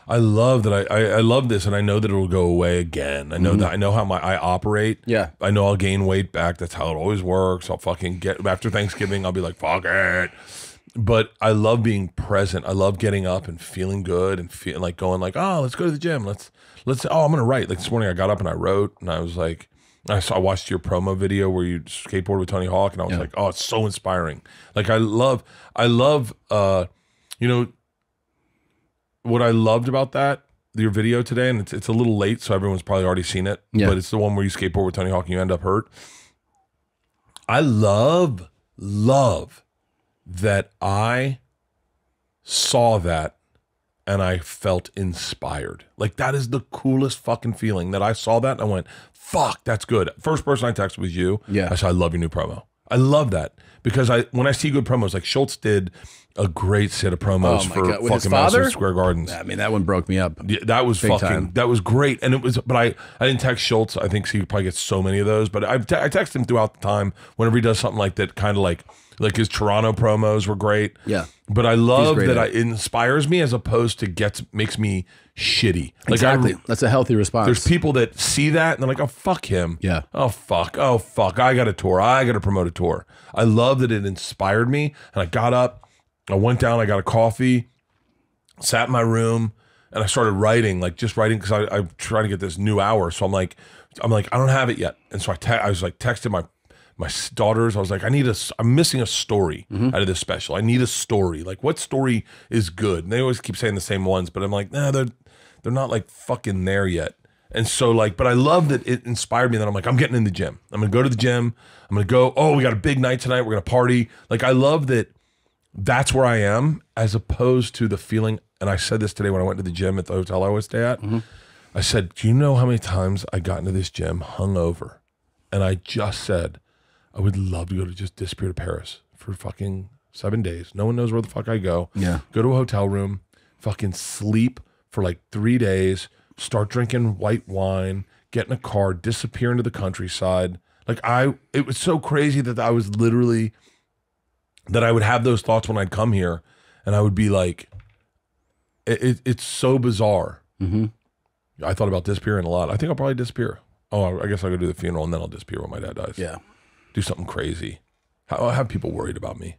I love that. I, I, I love this, and I know that it'll go away again. I know mm-hmm. that. I know how my I operate. Yeah. I know I'll gain weight back. That's how it always works. I'll fucking get after Thanksgiving. I'll be like, fuck it. But I love being present. I love getting up and feeling good and feeling like going like, oh, let's go to the gym. Let's let's. Oh, I'm gonna write. Like this morning, I got up and I wrote, and I was like, I saw I watched your promo video where you skateboard with Tony Hawk, and I was yeah. like, oh, it's so inspiring. Like I love, I love, uh, you know. What I loved about that, your video today, and it's, it's a little late, so everyone's probably already seen it, yeah. but it's the one where you skateboard with Tony Hawk and you end up hurt. I love, love that I saw that and I felt inspired. Like, that is the coolest fucking feeling, that I saw that and I went, fuck, that's good. First person I texted was you. Yeah. I said, I love your new promo. I love that, because I when I see good promos, like Schultz did a great set of promos oh for God. With fucking Madison Square Gardens. I mean, that one broke me up. Yeah, that was Big fucking, time. That was great. And it was, but I, I didn't text Schultz. I think he probably gets so many of those, but I, te I text him throughout the time whenever he does something like that, kind of like, like his Toronto promos were great. Yeah. But I love that I, it inspires me as opposed to gets, makes me shitty. Like exactly. I, that's a healthy response. There's people that see that and they're like, oh, fuck him. Yeah. Oh, fuck. Oh, fuck. I got a tour. I got to promote a tour. I love that it inspired me. And I got up. I went down, I got a coffee, sat in my room, and I started writing, like just writing, because I, I'm trying to get this new hour. So I'm like, I'm like, I don't have it yet. And so I, te I was like texting my, my daughters. I was like, I need a, I'm missing a story mm-hmm. out of this special. I need a story. Like, what story is good? And they always keep saying the same ones, but I'm like, nah, they're, they're not like fucking there yet. And so like, but I love that it inspired me that I'm like, I'm getting in the gym. I'm going to go to the gym. I'm going to go, oh, we got a big night tonight. We're going to party. Like, I love that. That's where I am, as opposed to the feeling. And I said this today when I went to the gym at the hotel I always stay at. Mm-hmm. I said, do you know how many times I got into this gym hungover? And I just said, I would love to go to just disappear to Paris for fucking seven days. No one knows where the fuck I go. Yeah. Go to a hotel room, fucking sleep for like three days, start drinking white wine, get in a car, disappear into the countryside. Like I, it was so crazy that I was literally... that I would have those thoughts when I'd come here, and I would be like, it, it, it's so bizarre. Mm-hmm. I thought about disappearing a lot. I think I'll probably disappear. Oh, I guess I'll go do the funeral, and then I'll disappear when my dad dies. Yeah. Do something crazy. I'll have people worried about me.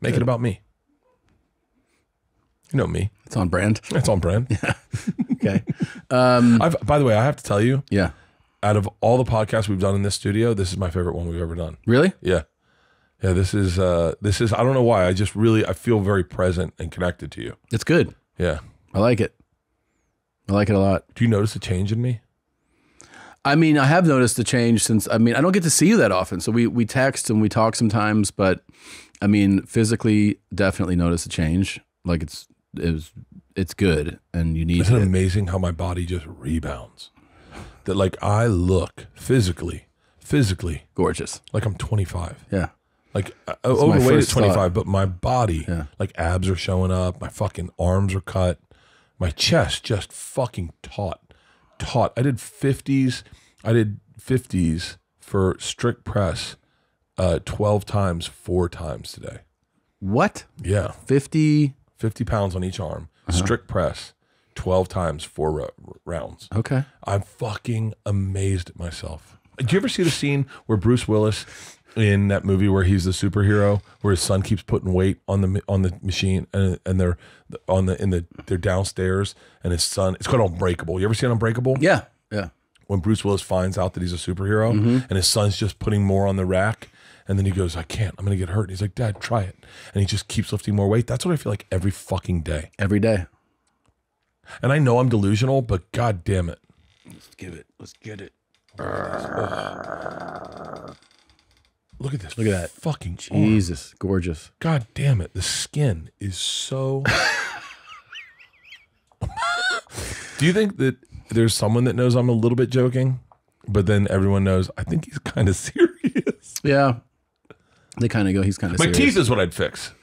Make Good. It about me. You know me. It's on brand. It's on brand. Yeah. Okay. Um, I've, by the way, I have to tell you, yeah. out of all the podcasts we've done in this studio, this is my favorite one we've ever done. Really? Yeah. Yeah, this is, uh, this is, I don't know why. I just really, I feel very present and connected to you. It's good. Yeah. I like it. I like it a lot. Do you notice a change in me? I mean, I have noticed a change since, I mean, I don't get to see you that often. So we, we text and we talk sometimes, but I mean, physically, definitely notice a change. Like it's, it was, it's good and you need Isn't it. It's amazing how my body just rebounds. That like I look physically, physically. Gorgeous. Like I'm twenty-five. Yeah. Like That's overweight is twenty-five, thought. But my body, yeah. like abs are showing up. My fucking arms are cut. My chest just fucking taut, taut. I did fifties. I did fifties for strict press, uh, twelve times, four times today. What? Yeah. fifty. fifty pounds on each arm. Uh-huh. Strict press, twelve times, four rounds. Okay. I'm fucking amazed at myself. Did you ever see the scene where Bruce Willis? In that movie where he's the superhero, where his son keeps putting weight on the on the machine, and and they're on the in the they're downstairs, and his son, it's called Unbreakable. You ever seen Unbreakable? Yeah, yeah. When Bruce Willis finds out that he's a superhero, mm-hmm. and his son's just putting more on the rack, and then he goes, "I can't. I'm gonna get hurt." And he's like, "Dad, try it," and he just keeps lifting more weight. That's what I feel like every fucking day. Every day. And I know I'm delusional, but god damn it. Let's give it. Let's get it. Uh, Look at this. Look at that. Fucking Jesus. Arm. Gorgeous. God damn it. The skin is so. Do you think that there's someone that knows I'm a little bit joking, but then everyone knows I think he's kind of serious? Yeah. They kind of go, he's kind of serious. My teeth is what I'd fix.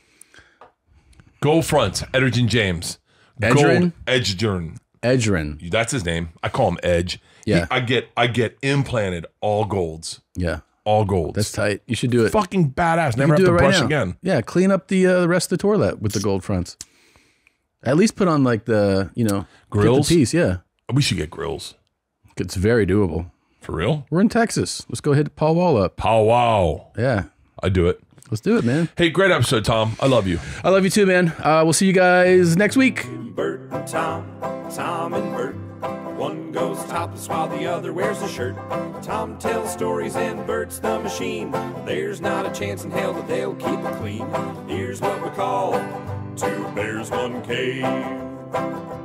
Gold fronts. Edgerin James. Edgerin? Gold Edgerin. Edgerin. That's his name. I call him Edge. Yeah. He, I get I get implanted all golds. Yeah. All golds. That's tight. You should do it. Fucking badass. Never have to brush again. Yeah. Clean up the uh, the rest of the toilet with the gold fronts. At least put on like the, you know, grills piece. Yeah. We should get grills. It's very doable. For real? We're in Texas. Let's go hit Paul Wall up. Paul Wall. Yeah. I do it. Let's do it, man. Hey, great episode, Tom. I love you. I love you too, man. Uh, we'll see you guys next week. Bert, Tom, Tom and Bert. One goes topless while the other wears a shirt. Tom tells stories and Bert's the machine. There's not a chance in hell that they'll keep it clean. Here's what we call Two Bears, One Cave.